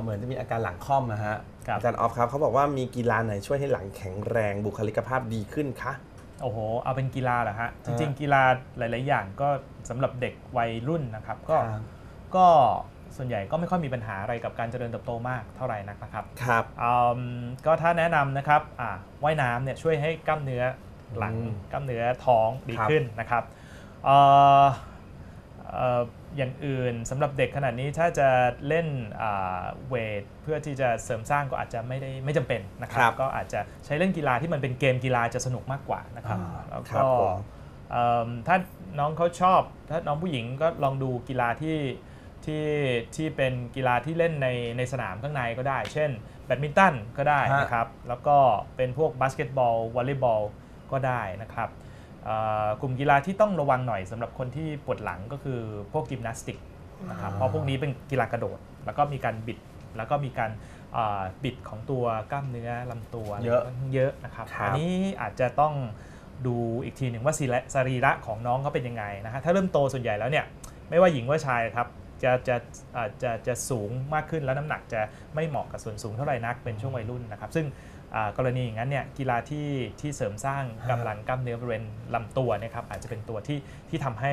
เหมือนจะมีอาการหลังค่อมนะฮะอาจารย์ออฟครับเขาบอกว่ามีกีฬาไหนช่วยให้หลังแข็งแรงบุคลิกภาพดีขึ้นคะโอ้โหเอาเป็นกีฬาเหรอฮะจริงๆกีฬาหลายๆอย่างก็สำหรับเด็กวัยรุ่นนะครับก็ก็ส่วนใหญ่ก็ไม่ค่อยมีปัญหาอะไรกับการเจริญเติบโตมากเท่าไหร่นักนะครับครับก็ถ้าแนะนำนะครับว่ายน้ำเนี่ยช่วยให้กล้ามเนื้อหลังกล้ามเนื้อท้องดีขึ้นนะครับอย่างอื่นสำหรับเด็กขนาดนี้ถ้าจะเล่นเวทเพื่อที่จะเสริมสร้างก็อาจจะไม่ได้ไม่จำเป็นนะครับก็อาจจะใช้เล่นกีฬาที่มันเป็นเกมกีฬาจะสนุกมากกว่านะครับแล้วก็ถ้าน้องเขาชอบถ้าน้องผู้หญิงก็ลองดูกีฬาที่ที่ที่เป็นกีฬาที่เล่นในในสนามข้างในก็ได้เช่นแบดมินตันก็ได้นะครับแล้วก็เป็นพวกบาสเกตบอลวอลเลย์บอลก็ได้นะครับกลุ่มกีฬาที่ต้องระวังหน่อยสำหรับคนที่ปวดหลังก็คือพวกยิมนาสติกนะครับเพราะพวกนี้เป็นกีฬากระโดดแล้วก็มีการบิดแล้วก็มีการบิดของตัวกล้ามเนื้อลำตัวเยอะเยอะนะครับอันนี้อาจจะต้องดูอีกทีหนึ่งว่าสรีระของน้องเขาเป็นยังไงนะฮะถ้าเริ่มโตส่วนใหญ่แล้วเนี่ยไม่ว่าหญิงว่าชายครับจะจะจะจะจะสูงมากขึ้นแล้วน้ำหนักจะไม่เหมาะกับส่วนสูงเท่าไหร่นักเป็นช่วงวัยรุ่นนะครับซึ่งกรณีอย่างนั้นเนี่ยกีฬาที่ที่เสริมสร้างกำลังกล้ามเนื้อบริเวณลำตัวนะครับอาจจะเป็นตัวที่ที่ทำให้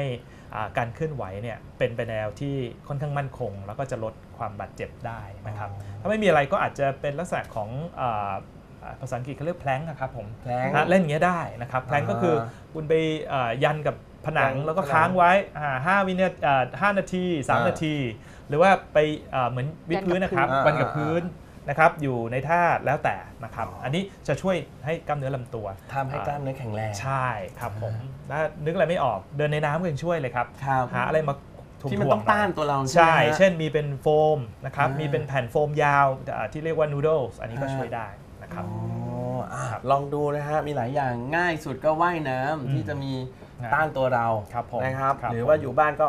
การเคลื่อนไหวเนี่ยเป็นไปแนวที่ค่อนข้างมั่นคงแล้วก็จะลดความบาดเจ็บได้นะครับถ้าไม่มีอะไรก็อาจจะเป็นลักษณะของภาษาอังกฤษเขาเรียกแพลงก์นะครับผมเล่นอย่างนี้ได้นะครับแพลงก์ก็คือคุณไปยันกับผนังแล้วก็ค้างไว้ห้าวินาทีห้านาทีสามนาทีหรือว่าไปเหมือนวิดพื้นนะครับวันกับพื้นนะครับอยู่ในท่าแล้วแต่นะครับอันนี้จะช่วยให้กล้ามเนื้อลำตัวทำให้กล้ามเนื้อแข็งแรงใช่ครับผมถ้านึกอะไรไม่ออกเดินในน้ำก็ยังช่วยเลยครับหาอะไรมาที่มันต้องต้านตัวเราใช่เช่นมีเป็นโฟมนะครับมีเป็นแผ่นโฟมยาวที่เรียกว่านูโดสอันนี้ก็ช่วยได้นะครับลองดูนะฮะมีหลายอย่างง่ายสุดก็ว่ายน้ำที่จะมีต้านตัวเรานะครับหรือว่าอยู่บ้านก็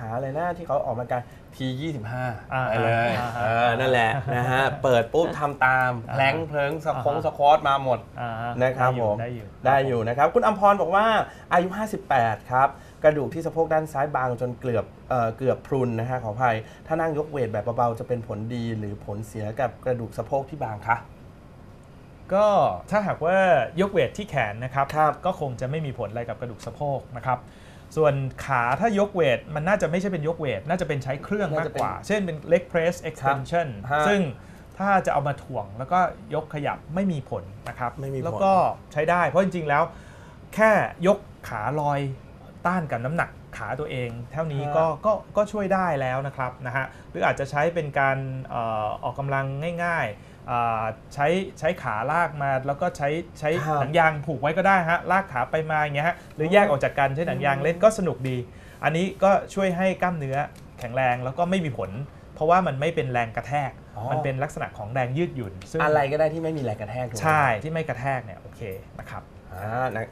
หาอะไรหน้าที่เขาออกมาการ พี ยี่สิบห้า ไปเลยนั่นแหละนะฮะเปิดปุ๊บทำตามแพลงเพลิงสคงสควอตมาหมดนะครับผมได้อยู่ได้อยู่นะครับคุณอมพรบอกว่าอายุห้าสิบแปดครับกระดูกที่สะโพกด้านซ้ายบางจนเกือบเกือบพรุนนะฮะขออภัยถ้านั่งยกเวทแบบเบาๆจะเป็นผลดีหรือผลเสียกับกระดูกสะโพกที่บางคะก็ถ้าหากว่ายกเวทที่แขนนะครับก็คงจะไม่มีผลอะไรกับกระดูกสะโพกนะครับส่วนขาถ้ายกเวทมันน่าจะไม่ใช่เป็นยกเวทน่าจะเป็นใช้เครื่องมากกว่าเช่นเป็น leg press extension ซึ่งถ้าจะเอามาถ่วงแล้วก็ยกขยับไม่มีผลนะครับแล้วก็ใช้ได้เพราะจริงๆแล้วแค่ยกขาลอยต้านกับน้ำหนักขาตัวเองเท่านี้ก็ก็ก็ช่วยได้แล้วนะครับนะฮะหรืออาจจะใช้เป็นการออกกำลังง่ายใช้ใช้ขาลากมาแล้วก็ใช้ใช้หนังยางผูกไว้ก็ได้ฮะลากขาไปมาอย่างเงี้ยฮะหรือแยกออกจากกันใช้หนังยางเล่นก็สนุกดีอันนี้ก็ช่วยให้กล้ามเนื้อแข็งแรงแล้วก็ไม่มีผลเพราะว่ามันไม่เป็นแรงกระแทกมันเป็นลักษณะของแรงยืดหยุ่นซึ่งอะไรก็ได้ที่ไม่มีแรงกระแทกใช่ที่ไม่กระแทกเนี่ยโอเคนะครับ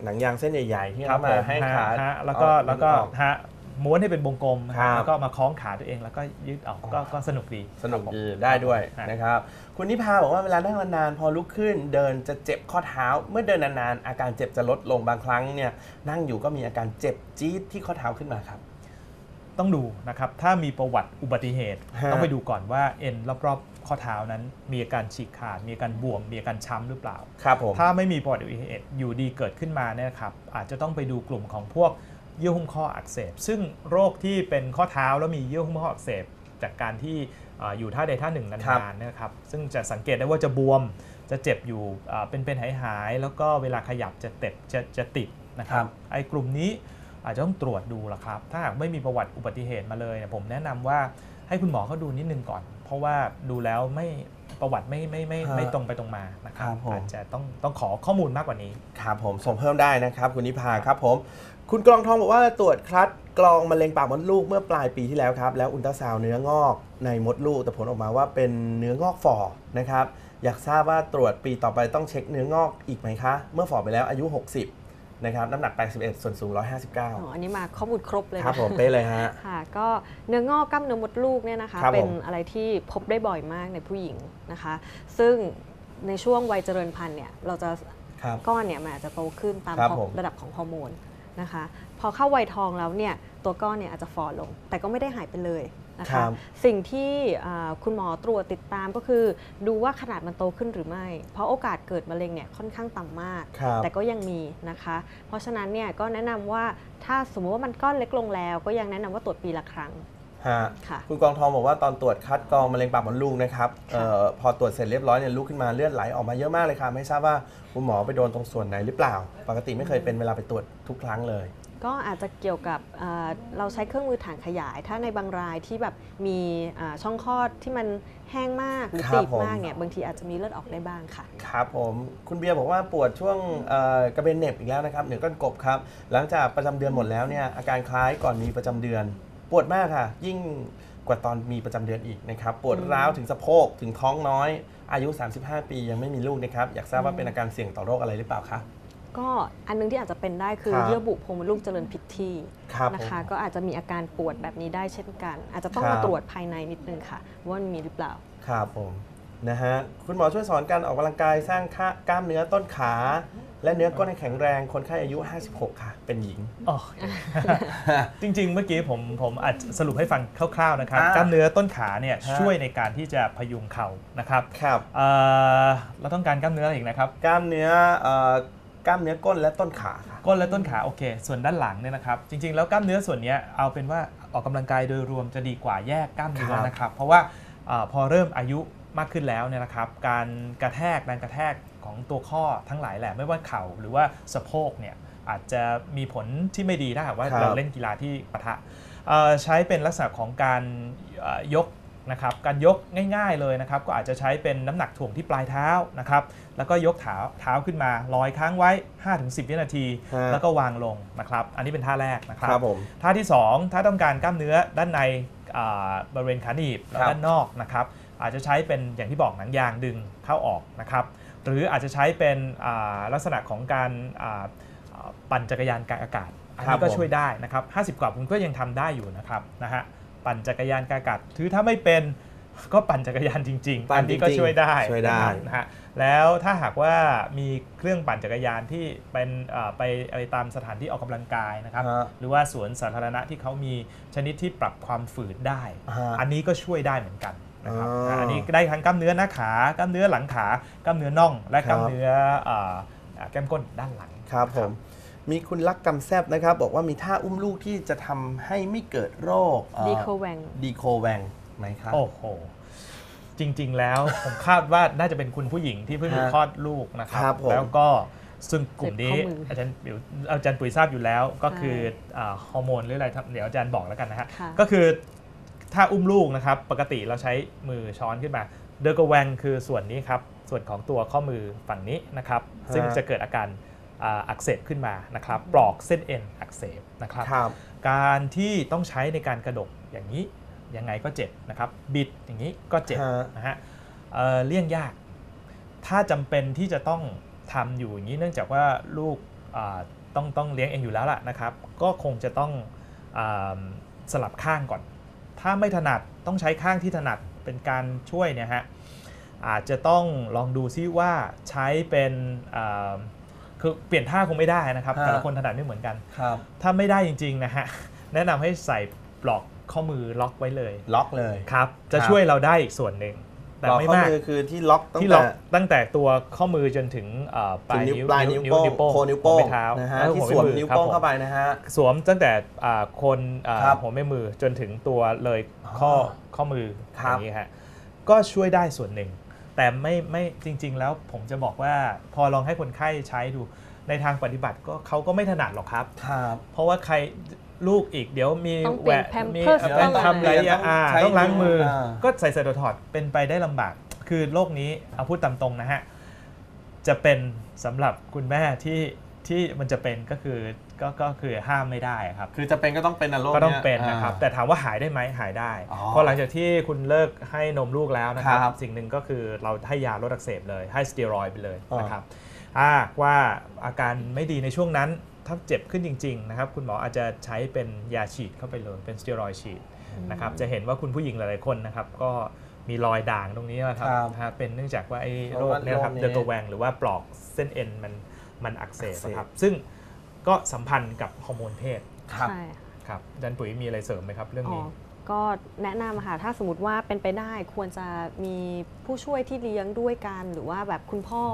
หนังยางเส้นใหญ่ๆที่เรามาให้ขาแล้วก็แล้วก็ฮะม้วนให้เป็นวงกลมแล้วก็มาคล้องขาตัวเองแล้วก็ยืดออกก็สนุกดีสนุกดีได้ด้วยนะครับคุณนิพาบอกว่าเวลานั่งนานๆพอลุกขึ้นเดินจะเจ็บข้อเท้าเมื่อเดินนานๆอาการเจ็บจะลดลงบางครั้งเนี่ยนั่งอยู่ก็มีอาการเจ็บจี๊ดที่ข้อเท้าขึ้นมาครับต้องดูนะครับถ้ามีประวัติอุบัติเหตุต้องไปดูก่อนว่าเอ็นรอบๆข้อเท้านั้นมีอาการฉีกขาดมีอาการบวมมีอาการช้ำหรือเปล่าครับผมถ้าไม่มีประวัติอุบัติเหตุอยู่ดีเกิดขึ้นมาเนี่ยครับอาจจะต้องไปดูกลุ่มของพวกเยื่อหุ้มข้ออักเสบซึ่งโรคที่เป็นข้อเท้าแล้วมีเยื่อหุ้มข้ออักเสบจากการที่อยู่ท่าใดท่าหนึ่งนานๆนะครับซึ่งจะสังเกตได้ว่าจะบวมจะเจ็บอยู่เป็นๆหายๆแล้วก็เวลาขยับจะเจ็บจะจะติดนะครับไอ้กลุ่มนี้อาจจะต้องตรวจดูละครับถ้าหากไม่มีประวัติอุบัติเหตุมาเลยนะผมแนะนำว่าให้คุณหมอเขาดูนิดนึงก่อนเพราะว่าดูแล้วไม่ประวัติไม่ไม่ไม่ไม่ตรงไปตรงมานะครับอาจจะต้องต้องขอข้อมูลมากกว่านี้ครับผมส่งเพิ่มได้นะครับคุณนิพาครับผมคุณกรองทองบอกว่าตรวจคัดกรองมะเร็งปากมดลูกเมื่อปลายปีที่แล้วครับแล้วอุลตราซาวน์เนื้องอกในมดลูกแต่ผลออกมาว่าเป็นเนื้องอกฝ่อนะครับอยากทราบว่าตรวจปีต่อไปต้องเช็คเนื้องอกอีกไหมคะเมื่อฝ่อไปแล้วอายุหกสิบนะครับน้ำหนักแปดสิบเอ็ดส่วนสูงหนึ่งร้อยห้าสิบเก้าอ๋ออันนี้มาข้อมูลครบเลยครับผมเป๊ะเลยฮะค่ะก็เนื้องอกกล้ามเนื้อมดลูกเนี่ยนะคะเป็นอะไรที่พบได้บ่อยมากในผู้หญิงนะคะซึ่งในช่วงวัยเจริญพันธุ์เนี่ยเราจะก้อนเนี่ยมันอาจจะโตขึ้นตามระดับของฮอร์โมน นะคะพอเข้าวัยทองแล้วเนี่ยตัวก้อนเนี่ยอาจจะฝ่อลงแต่ก็ไม่ได้หายไปเลยนะคะสิ่งที่คุณหมอตรวจติดตามก็คือดูว่าขนาดมันโตขึ้นหรือไม่เพราะโอกาสเกิดมะเร็งเนี่ยค่อนข้างต่ำมากแต่ก็ยังมีนะคะเพราะฉะนั้นเนี่ยก็แนะนำว่าถ้าสมมติว่ามันก้อนเล็กลงแล้วก็ยังแนะนำว่าตรวจปีละครั้งคุณกองทองบอกว่าตอนตรวจคัดกรองมะเร็งปากมดลูกนะครับพอตรวจเสร็จเรียบร้อยเนี่ยลูกขึ้นมาเลือดไหลออกมาเยอะมากเลยค่ะไม่ทราบว่าคุณหมอไปโดนตรงส่วนไหนหรือเปล่าปกติไม่เคยเป็นเวลาไปตรวจทุกครั้งเลยก็อาจจะเกี่ยวกับเราใช้เครื่องมือถ่างขยายถ้าในบางรายที่แบบมีช่องคลอดที่มันแห้งมากหรือตีบมากเนี่ยบางทีอาจจะมีเลือดออกได้บ้างค่ะครับผมคุณเบียร์บอกว่าปวดช่วงกระเบนเน็บอีกแล้วนะครับเหนือก้นกบครับหลังจากประจำเดือนหมดแล้วเนี่ยอาการคล้ายก่อนมีประจำเดือนปวดมากค่ะยิ่งกว่าตอนมีประจำเดือนอีกนะครับปวดร้าวถึงสะโพกถึงท้องน้อยอายุสามสิบห้าปียังไม่มีลูกนะครับอยากทราบว่าเป็นอาการเสี่ยงต่อโรคอะไรหรือเปล่าคะก็อันนึงที่อาจจะเป็นได้คือเยื่อบุโพรงมดลูกเจริญผิดที่นะคะก็อาจจะมีอาการปวดแบบนี้ได้เช่นกันอาจจะต้องมาตรวจภายในนิดนึงค่ะว่ามีหรือเปล่าครับผมนะฮะคุณหมอช่วยสอนการออกกำลังกายสร้างกล้ามเนื้อต้นขาและเนื้อก้นให้แข็งแรงคนไข้อายุห้าสิบหกค่ะเป็นหญิงอ๋อจริงๆเมื่อกี้ผมผมอาจสรุปให้ฟังคร่าวๆนะครับกล้ามเนื้อต้นขาเนี่ยช่วยในการที่จะพยุงเข่านะครับครับเราต้องการกล้ามเนื้ออะไรอีกนะครับกล้ามเนื้อกล้ามเนื้อก้นและต้นขาก้นและต้นขาโอเคส่วนด้านหลังเนี่ยนะครับจริงๆแล้วกล้ามเนื้อส่วนนี้เอาเป็นว่าออกกำลังกายโดยรวมจะดีกว่าแยกกล้ามเนื้อนะครับเพราะว่าพอเริ่มอายุมากขึ้นแล้วเนี่ยนะครับการกระแทกแรงกระแทกของตัวข้อทั้งหลายแหละไม่ว่าเข่าหรือว่าสะโพกเนี่ยอาจจะมีผลที่ไม่ดีถ้าหากว่าเราเล่นกีฬาที่ปะทะใช้เป็นลักษณะของการยกนะครับการยกง่ายๆเลยนะครับก็อาจจะใช้เป็นน้ำหนักถ่วงที่ปลายเท้านะครับแล้วก็ยกเท้าเท้าขึ้นมาลอยค้างไว้ ห้าถึงสิบ วินาทีแล้วก็วางลงนะครับอันนี้เป็นท่าแรกนะครับท่าที่สองถ้าต้องการกล้ามเนื้อด้านในบริเวณขาหนีบและด้านนอกนะครับอาจจะใช้เป็นอย่างที่บอกหนังยางดึงเข้าออกนะครับหรืออาจจะใช้เป็นลักษณะของการปั่นจักรยานกลางอากาศอันนี้ก็ช่วยได้นะครับห้าสิบกว่าผมก็ยังทำได้อยู่นะครับนะฮะปั่นจักรยานกลางอากาศถือถ้าไม่เป็นก็ปั่นจักรยานจริงๆอันนี้ก็ช่วยได้ช่วยได้นะฮะแล้วถ้าหากว่ามีเครื่องปั่นจักรยานที่เป็นไปอะไรตามสถานที่ออกกำลังกายนะครับหรือว่าสวนสาธารณะที่เขามีชนิดที่ปรับความฝืดได้อันนี้ก็ช่วยได้เหมือนกันนะครับอันนี้ได้ทั้งกล้ามเนื้อหน้าขากล้ามเนื้อหลังขากล้ามเนื้อน่องและกล้ามเนื้อแก้มก้นด้านหลังครับผมมีคุณลักกำแซบนะครับบอกว่ามีท่าอุ้มลูกที่จะทำให้ไม่เกิดโรคดีโคแวงดีโคแวงไหมครับโอ้โหจริงๆแล้วผมคาดว่าน่าจะเป็นคุณผู้หญิงที่เพิ่งคลอดลูกนะครับแล้วก็ซึ่งกลุ่มนี้อาจารย์เดี๋ยวอาจารย์ปุ๋ยทราบอยู่แล้วก็คือฮอร์โมนหรืออะไรเดี๋ยวอาจารย์บอกแล้วกันนะฮะก็คือถ้าอุ้มลูกนะครับปกติเราใช้มือช้อนขึ้นมาเดอร์โกแวงคือส่วนนี้ครับส่วนของตัวข้อมือฝั่งนี้นะครับซึ่งจะเกิดอาการอักเสบขึ้นมานะครับปลอกเส้นเอ็นอักเสบนะครับการที่ต้องใช้ในการกระดกอย่างนี้ยังไงก็เจ็บนะครับบิดอย่างนี้ก็เจ็บนะฮะเลี่ยงยากถ้าจำเป็นที่จะต้องทำอยู่อย่างนี้เนื่องจากว่าลูกต้องต้องเลี้ยงเองอยู่แล้วล่ะนะครับก็คงจะต้องสลับข้างก่อนถ้าไม่ถนัดต้องใช้ข้างที่ถนัดเป็นการช่วยเนี่ยฮะอาจจะต้องลองดูซิว่าใช้เป็นคือเปลี่ยนท่าคงไม่ได้นะครับแต่ละคนถนัดไม่เหมือนกันถ้าไม่ได้จริงๆนะฮะแนะนำให้ใส่ปลอกข้อมือล็อกไว้เลยล็อกเลยครับจะช่วยเราได้อีกส่วนหนึ่งแต่ไม่มากคือที่ล็อกที่ล็อกตั้งแต่ตัวข้อมือจนถึงปลายนิ้วนิ้วโป้งหัวแม่เท้าที่สวมนิ้วโป้งเข้าไปนะฮะสวมตั้งแต่คนหัวแม่มือจนถึงตัวเลยข้อข้อมืออย่างนี้ฮะก็ช่วยได้ส่วนหนึ่งแต่ไม่ไม่จริงๆแล้วผมจะบอกว่าพอลองให้คนไข้ใช้ดูในทางปฏิบัติก็เขาก็ไม่ถนัดหรอกครับเพราะว่าใครลูกอีกเดี๋ยวมีแหวะมีทำอะไรต้องล้างมือก็ใส่เซโรทอดเป็นไปได้ลำบากคือโรคนี้เอาพูดตามตรงนะฮะจะเป็นสำหรับคุณแม่ที่ที่มันจะเป็นก็คือก็ก็คือห้ามไม่ได้ครับคือจะเป็นก็ต้องเป็นนะโรคก็ต้องเป็นนะครับแต่ถามว่าหายได้ไหมหายได้พอหลังจากที่คุณเลิกให้นมลูกแล้วนะครับสิ่งหนึ่งก็คือเราให้ยาลดอักเสบเลยให้สเตียรอยด์ไปเลยนะครับว่าอาการไม่ดีในช่วงนั้นถ้าเจ็บขึ้นจริงๆนะครับคุณหมออาจจะใช้เป็นยาฉีดเข้าไปเลยเป็นสเตียรอยด์ฉีดนะครับจะเห็นว่าคุณผู้หญิงหลายๆคนนะครับก็มีรอยด่างตรงนี้นะครับเป็นเนื่องจากว่าไอ้โรคเนี่ยครับเดอร์โกแวงหรือว่าปลอกเส้นเอ็นมันมันอักเสบครับซึ่ง ก็สัมพันธ์กับฮอร์โมนเพศครับครับอาจารย์ปุ๋ยมีอะไรเสริมไหมครับเรื่องนี้ก็แนะนำค่ะถ้าสมมติว่าเป็นไปได้ควรจะมีผู้ช่วยที่เลี้ยงด้วยกันหรือว่าแบบคุณพ่อ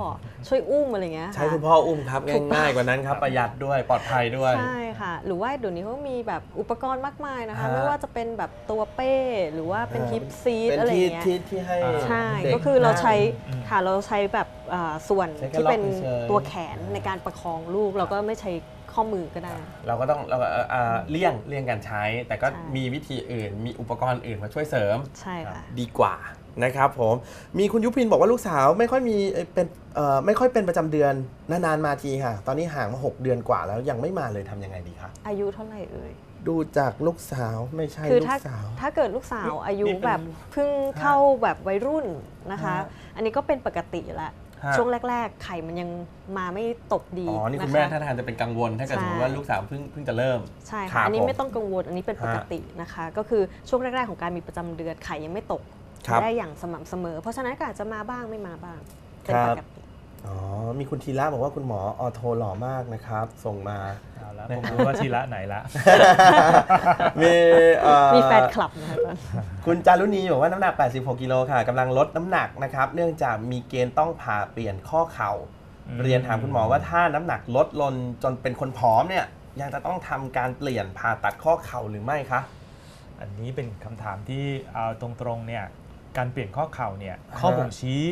ช่วยอุ้มอะไรเงี้ยใช้คุณพ่ออุ้มครับง่ายกว่านั้นครับประหยัดด้วยปลอดภัยด้วยใช่ค่ะหรือว่าเดี๋ยวนี้เขามีแบบอุปกรณ์มากมายนะคะไม่ว่าจะเป็นแบบตัวเป้หรือว่าเป็นฮิปซีดอะไรเงี้ยที่ให้ใช่ก็คือเราใช้ค่ะเราใช้แบบส่วนที่เป็นตัวแขนในการประคองลูกเราก็ไม่ใช้ข้อมือก็ได้เราก็ต้องเราเลี่ยงเลี่ยงการใช้แต่ก็มีวิธีอื่นมีอุปกรณ์อื่นมาช่วยเสริมใช่ค่ะดีกว่านะครับผมมีคุณยุพินบอกว่าลูกสาวไม่ค่อยมีเป็นไม่ค่อยเป็นประจำเดือนนานๆมาทีค่ะตอนนี้ห่างมาหกเดือนกว่าแล้วยังไม่มาเลยทำยังไงดีคะอายุเท่าไหร่เอ่ยดูจากลูกสาวไม่ใช่ลูกสาวถ้าเกิดลูกสาวอายุแบบเพิ่งเข้าแบบวัยรุ่นนะคะอันนี้ก็เป็นปกติละช่วงแรกๆไข่มันยังมาไม่ตกดีอ๋อนี่คุณแม่ท่าทางจะเป็นกังวลถ้าเกิดสมมติว่าลูกสาวเพิ่งเพิ่งจะเริ่มใช่ค่ะอันนี้ไม่ต้องกังวลอันนี้เป็นปกตินะคะก็คือช่วงแรกๆของการมีประจำเดือนไข่ยังไม่ตกได้อย่างสม่ำเสมอเพราะฉะนั้นก็อาจจะมาบ้างไม่มาบ้างเป็นปกติอ๋อมีคุณธีระบอกว่าคุณหมอออโทหล่อมากนะครับส่งมาเอาละผมรู้ว่าธีระไหนละมีมีแฟนคลับนะครับคุณจารุณีบอกว่าน้ำหนักแปดสิบหกกิโลค่ะกำลังลดน้ำหนักนะครับเนื่องจากมีเกณฑ์ต้องผ่าเปลี่ยนข้อเข่าเรียนถามคุณหมอว่าถ้าน้ำหนักลดลงจนเป็นคนผอมเนี่ยยังจะต้องทำการเปลี่ยนผ่าตัดข้อเข่าหรือไม่คะอันนี้เป็นคำถามที่เอาตรงๆเนี่ยการเปลี่ยนข้อเข่าเนี่ยข้อบ่งชี้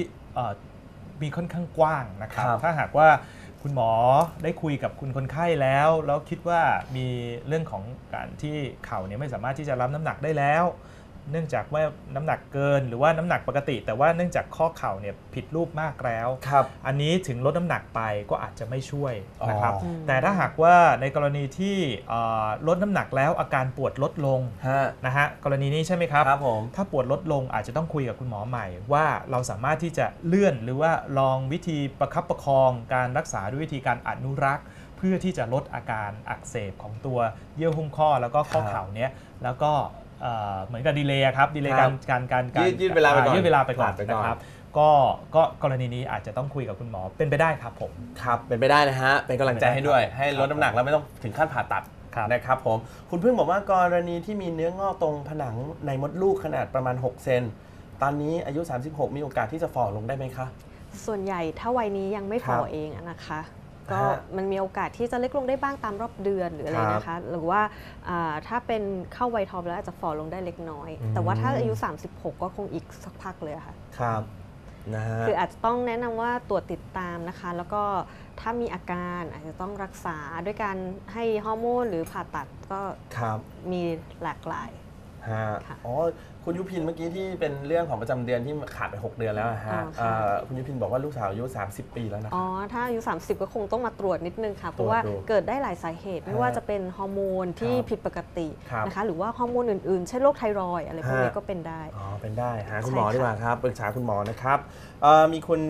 มีค่อนข้างกว้างนะครับถ้าหากว่าคุณหมอได้คุยกับคุณคนไข้แล้วแล้วคิดว่ามีเรื่องของการที่เข่าเนี่ยไม่สามารถที่จะรับน้ำหนักได้แล้วเนื่องจากว่าน้ำหนักเกินหรือว่าน้ำหนักปกติแต่ว่าเนื่องจากข้อเข่าเนี่ยผิดรูปมากแล้วอันนี้ถึงลดน้ำหนักไปก็อาจจะไม่ช่วยนะครับแต่ถ้าหากว่าในกรณีที่ลดน้ำหนักแล้วอาการปวดลดลงนะฮะกรณีนี้ใช่ไหมครับถ้าปวดลดลงอาจจะต้องคุยกับคุณหมอใหม่ว่าเราสามารถที่จะเลื่อนหรือว่าลองวิธีประคับประคองการรักษาด้วยวิธีการอนุรักษ์เพื่อที่จะลดอาการอักเสบของตัวเยื่อหุ้มข้อแล้วก็ข้อเข่าเนี้ยแล้วก็เหมือนกับดีเลย์ครับดีเลย์การการการยืดเวลาไปก่อนยืดเวลาไปก่อนนะครับก็ก็กรณีนี้อาจจะต้องคุยกับคุณหมอเป็นไปได้ครับผมครับเป็นไปได้นะฮะเป็นกำลังใจให้ด้วยให้ลดน้ำหนักแล้วไม่ต้องถึงขั้นผ่าตัดนะครับผมคุณพึ่งบอกว่ากรณีที่มีเนื้องอกตรงผนังในมดลูกขนาดประมาณหกเซนตอนนี้อายุสามสิบหกมีโอกาสที่จะฝ่อลงได้ไหมคะส่วนใหญ่ถ้าวัยนี้ยังไม่ฝ่อเองนะคะก็มันมีโอกาสที่จะเล็กลงได้บ้างตามรอบเดือนหรืออะไรนะคะหรือว่าถ้าเป็นเข้าวัยทองแล้วอาจจะฝ่อลงได้เล็กน้อยแต่ว่าถ้าอายุสามสิบหกก็คงอีกสักพักเลยค่ะครับนะคืออาจจะต้องแนะนำว่าตรวจติดตามนะคะแล้วก็ถ้ามีอาการอาจจะต้องรักษาด้วยการให้ฮอร์โมนหรือผ่าตัดก็มีหลากหลายอ๋อคุณยุพินเมื่อกี้ที่เป็นเรื่องของประจำเดือนที่ขาดไปหกเดือนแล้วฮะคุณยุพินบอกว่าลูกสาวอายุสามสิบปีแล้วนะอ๋อถ้าอายุสามสิบก็คงต้องมาตรวจนิดนึงค่ะเพราะว่าเกิดได้หลายสาเหตุไม่ว่าจะเป็นฮอร์โมนที่ผิดปกตินะคะหรือว่าฮอร์โมนอื่นๆเช่นโรคไทรอยด์อะไรพวกนี้ก็เป็นได้อ๋อเป็นได้หาคุณหมอดีกว่าครับปรึกษาคุณหมอนะครับมีคุณ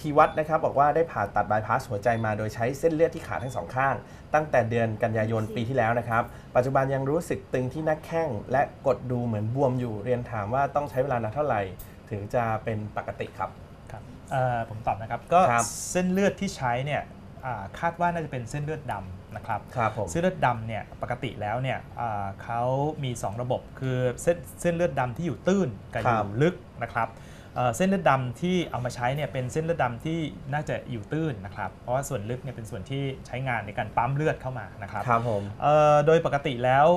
ธีวัฒน์นะครับบอกว่าได้ผ่าตัดบายพาสหัวใจมาโดยใช้เส้นเลือดที่ขาทั้งสองข้างตั้งแต่เดือนกันยายนปีที่แล้วนะครับปัจจุบันยังรู้สึกตึงที่หน้าแข้งและกดดูเหมือนบวมอยู่เรียนถามว่าต้องใช้เวลานานเท่าไหร่ถึงจะเป็นปกติครับครับผมตอบนะครับก็เส้นเลือดที่ใช้เนี่ยคาดว่าน่าจะเป็นเส้นเลือดดำนะครับเส้นเลือดดำเนี่ยปกติแล้วเนี่ยเขามีสองระบบคือเส้นเส้นเลือดดำที่อยู่ตื้นกับอยู่ลึกนะครับเส้นเลือดดำที่เอามาใช้เนี่ยเป็นเส้นเลือดดำที่น่าจะอยู่ตื้นนะครับเพราะว่าส่วนลึกเนี่ยเป็นส่วนที่ใช้งานในการปั๊มเลือดเข้ามานะครับครับผมโดยปกติแล้ว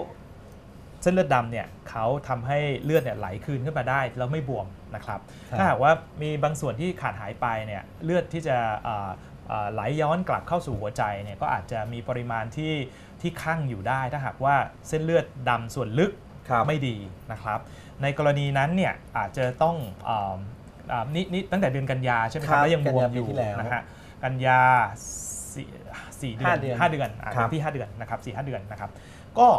เส้นเลือดดำเนี่ยเขาทำให้เลือดเนี่ยไหลคืนขึ้นมาได้แล้วไม่บวมนะครับถ้าหากว่ามีบางส่วนที่ขาดหายไปเนี่ยเลือดที่จะไหลย้อนกลับเข้าสู่หัวใจเนี่ยก็อาจจะมีปริมาณที่ที่คั่งอยู่ได้ถ้าหากว่าเส้นเลือดดำส่วนลึกไม่ดีนะครับในกรณีนั้นเนี่ยอาจจะต้องนี่ตั้งแต่เดือนกันยาใช่ไหมครับแล้วยังบวมอยู่นะฮะกันยาสี่เดือนห้าเดือนที่ห้าเดือนนะครับสี่ห้าเดือนนะครับก็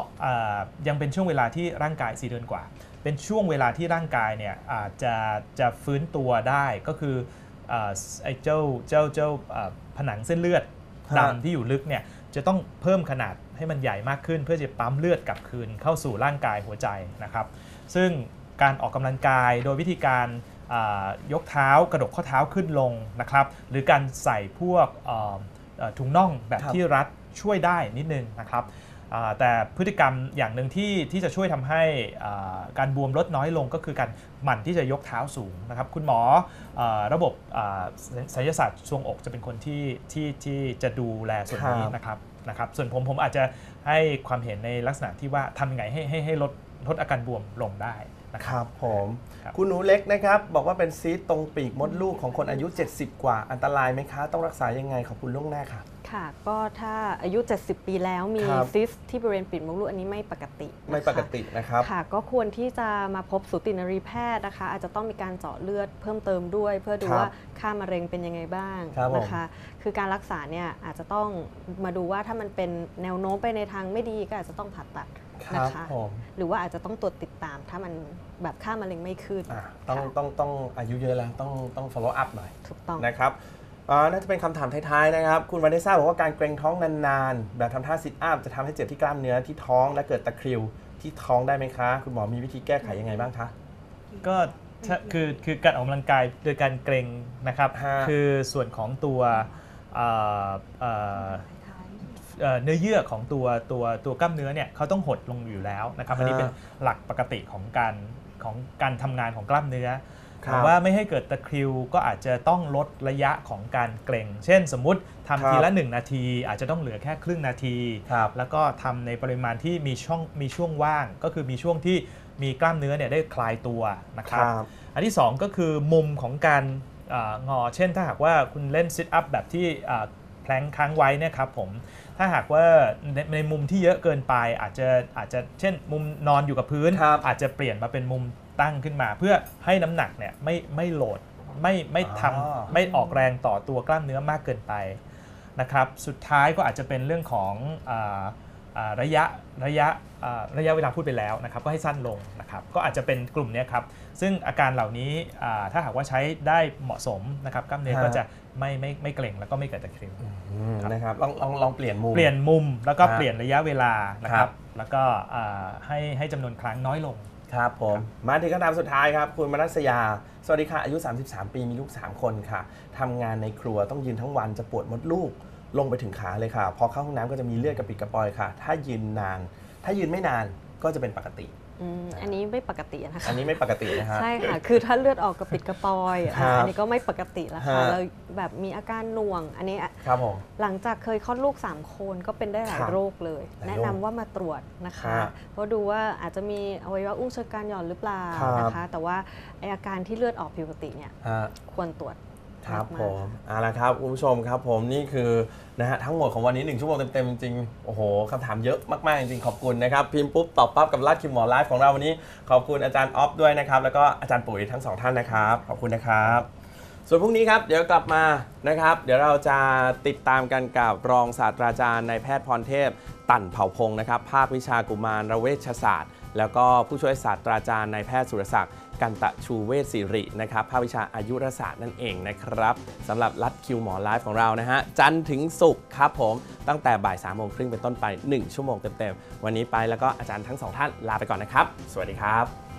ยังเป็นช่วงเวลาที่ร่างกายสี่เดือนกว่าเป็นช่วงเวลาที่ร่างกายเนี่ยอาจจะจะฟื้นตัวได้ก็คือไอ้เจ้าเจ้าเจ้าผนังเส้นเลือดดำที่อยู่ลึกเนี่ยจะต้องเพิ่มขนาดให้มันใหญ่มากขึ้นเพื่อจะปั๊มเลือดกลับคืนเข้าสู่ร่างกายหัวใจนะครับซึ่งการออกกำลังกายโดยวิธีการยกเท้ากระดกข้อเท้าขึ้นลงนะครับหรือการใส่พวก ถุงน่องแบบที่รัฐช่วยได้นิดนึงนะครับแต่พฤติกรรมอย่างหนึ่งที่ที่จะช่วยทำให้การบวมลดน้อยลงก็คือการหมั่นที่จะยกเท้าสูงนะครับคุณหมอระบบศัลยศาสตร์ทรวงอกจะเป็นคนที่ที่ที่จะดูแลส่วนนี้นะครับนะครับส่วนผมผมอาจจะให้ความเห็นในลักษณะที่ว่าทำยังไงให้ให้ให้ลดลดอาการบวมลงได้นะครับผมคุณหนูเล็กนะครับบอกว่าเป็นซีสต์ตรงปีกมดลูกของคนอายุเจ็ดสิบกว่าอันตรายไหมคะต้องรักษายังไงขอบคุณล่วงหน้าค่ะค่ะก็ถ้าอายุเจ็ดสิบปีแล้วมีซิสที่บริเวณปีกมดลูกอันนี้ไม่ปกติไม่ปกตินะครับค่ะก็ควรที่จะมาพบสูตินรีแพทย์นะคะอาจจะต้องมีการเจาะเลือดเพิ่มเติมด้วยเพื่อดูว่าค่ามะเร็งเป็นยังไงบ้างนะคะคือการรักษาเนี่ยอาจจะต้องมาดูว่าถ้ามันเป็นแนวโน้มไปในทางไม่ดีก็อาจจะต้องผ่าตัดนะคะหรือว่าอาจจะต้องตรวจติดตามถ้ามันแบบค่ามะเร็งไม่ขึ้นต้องต้องต้องอายุเยอะแล้วต้องต้อง follow up หน่อยถูกต้องนะครับน่าจะเป็นคำถามท้ายๆนะครับคุณวานิซ่าบอกว่าการเกร็งท้องนานๆแบบทำท่าซิทอัพจะทำให้เจ็บที่กล้ามเนื้อที่ท้องและเกิดตะคริวที่ท้องได้ไหมคะคุณหมอมีวิธีแก้ไขยังไงบ้างคะก็คือคือการออกกำลังกายโดยการเกร็งนะครับคือส่วนของตัวเนื้อเยื่อของตัวตัวตัวกล้ามเนื้อเนี่ยเขาต้องหดลงอยู่แล้วนะครับอันนี้เป็นหลักปกติของการของการทำงานของกล้ามเนื้อแต่ว่าไม่ให้เกิดตะคริวก็อาจจะต้องลดระยะของการเกร็งเช่นสมมุติทำทีละหนึ่งนาทีอาจจะต้องเหลือแค่ครึ่งนาทีแล้วก็ทำในปริมาณที่มีช่องมีช่วงว่างก็คือมีช่วงที่มีกล้ามเนื้อเนี่ยได้คลายตัวนะครับอันที่สองก็คือมุมของการงอเช่นถ้าหากว่าคุณเล่นซิทอัพแบบที่แพลงค้างไว้เนี่ยครับผมถ้าหากว่าใน, ในมุมที่เยอะเกินไปอาจจะอาจจะเช่นมุมนอนอยู่กับพื้นอาจจะเปลี่ยนมาเป็นมุมตั้งขึ้นมาเพื่อให้น้ำหนักเนี่ยไม่ไม่โหลดไม่ไม่ทำไม่ออกแรงต่อตัวกล้ามเนื้อมากเกินไปนะครับสุดท้ายก็อาจจะเป็นเรื่องของระยะระยะระยะเวลาพูดไปแล้วนะครับก็ให้สั้นลงนะครับก็อาจจะเป็นกลุ่มนี้ครับซึ่งอาการเหล่านี้ถ้าหากว่าใช้ได้เหมาะสมนะครับกล้ามเนื้อก็จะไม่ไม่ไม่เกร็งแล้วก็ไม่เกิดตะคริวนะครับลองลองลองเปลี่ยนมุมเปลี่ยนมุมแล้วก็เปลี่ยนระยะเวลานะครับแล้วก็ให้ให้จำนวนครั้งน้อยลงครับผมมาถึงคำถามสุดท้ายครับคุณมนัสยาสวัสดีค่ะอายุสามสิบสามปีมีลูกสามคนค่ะทำงานในครัวต้องยืนทั้งวันจะปวดมดลูกลงไปถึงขาเลยค่ะพอเข้าห้องน้ำก็จะมีเลือดกระปิดกระปอยค่ะถ้ายืนนานถ้ายืนไม่นานก็จะเป็นปกติอันนี้ไม่ปกตินะคะอันนี้ไม่ปกตินะคะใช่ค่ะคือถ้าเลือดออกกระปิดกระปอยอันนี้ก็ไม่ปกติแล้วค่ะเราแบบมีอาการหน่วงอันนี้หลังจากเคยคลอดลูกสามคนก็เป็นได้หลายโรคเลยแนะนำว่ามาตรวจนะคะเพราะดูว่าอาจจะมีอวัยวะอุ้งเชิงกรานหย่อนหรือเปล่านะคะแต่ว่าอาการที่เลือดออกผิดปกติเนี่ยควรตรวจครับผมเอาละครับคุณผู้ชมครับผมนี่คือนะฮะทั้งหมดของวันนี้หนึ่งชั่วโมงเต็มๆจริงๆโอ้โหคำถามเยอะมากๆจริงๆขอบคุณนะครับพิมพ์ปุ๊บตอบปั๊บกับรัฐคิมหมอไลฟ์ของเราวันนี้ขอบคุณอาจารย์อ๊อฟด้วยนะครับแล้วก็อาจารย์ปุ๋ยทั้งสองท่านนะครับขอบคุณนะครับส่วนพรุ่งนี้ครับเดี๋ยวกลับมานะครับเดี๋ยวเราจะติดตามกันกับรองศาสตราจารย์นายแพทย์พรเทพตั่นเผ่าพงศ์นะครับภาควิชากุมารเวชศาสตร์แล้วก็ผู้ช่วยศาสตราจารย์นายแพทย์สุรศักดิ์กันตะชูเวชศิรินะครับภาควิชาอายุรศาสตร์นั่นเองนะครับสำหรับรัดคิวหมอไลฟ์ของเรานะฮะจันทร์ถึงศุกร์ครับผมตั้งแต่บ่ายสามโมงครึ่งเป็นต้นไปหนึ่งชั่วโมงเต็มๆวันนี้ไปแล้วก็อาจารย์ทั้งสองท่านลาไปก่อนนะครับสวัสดีครับ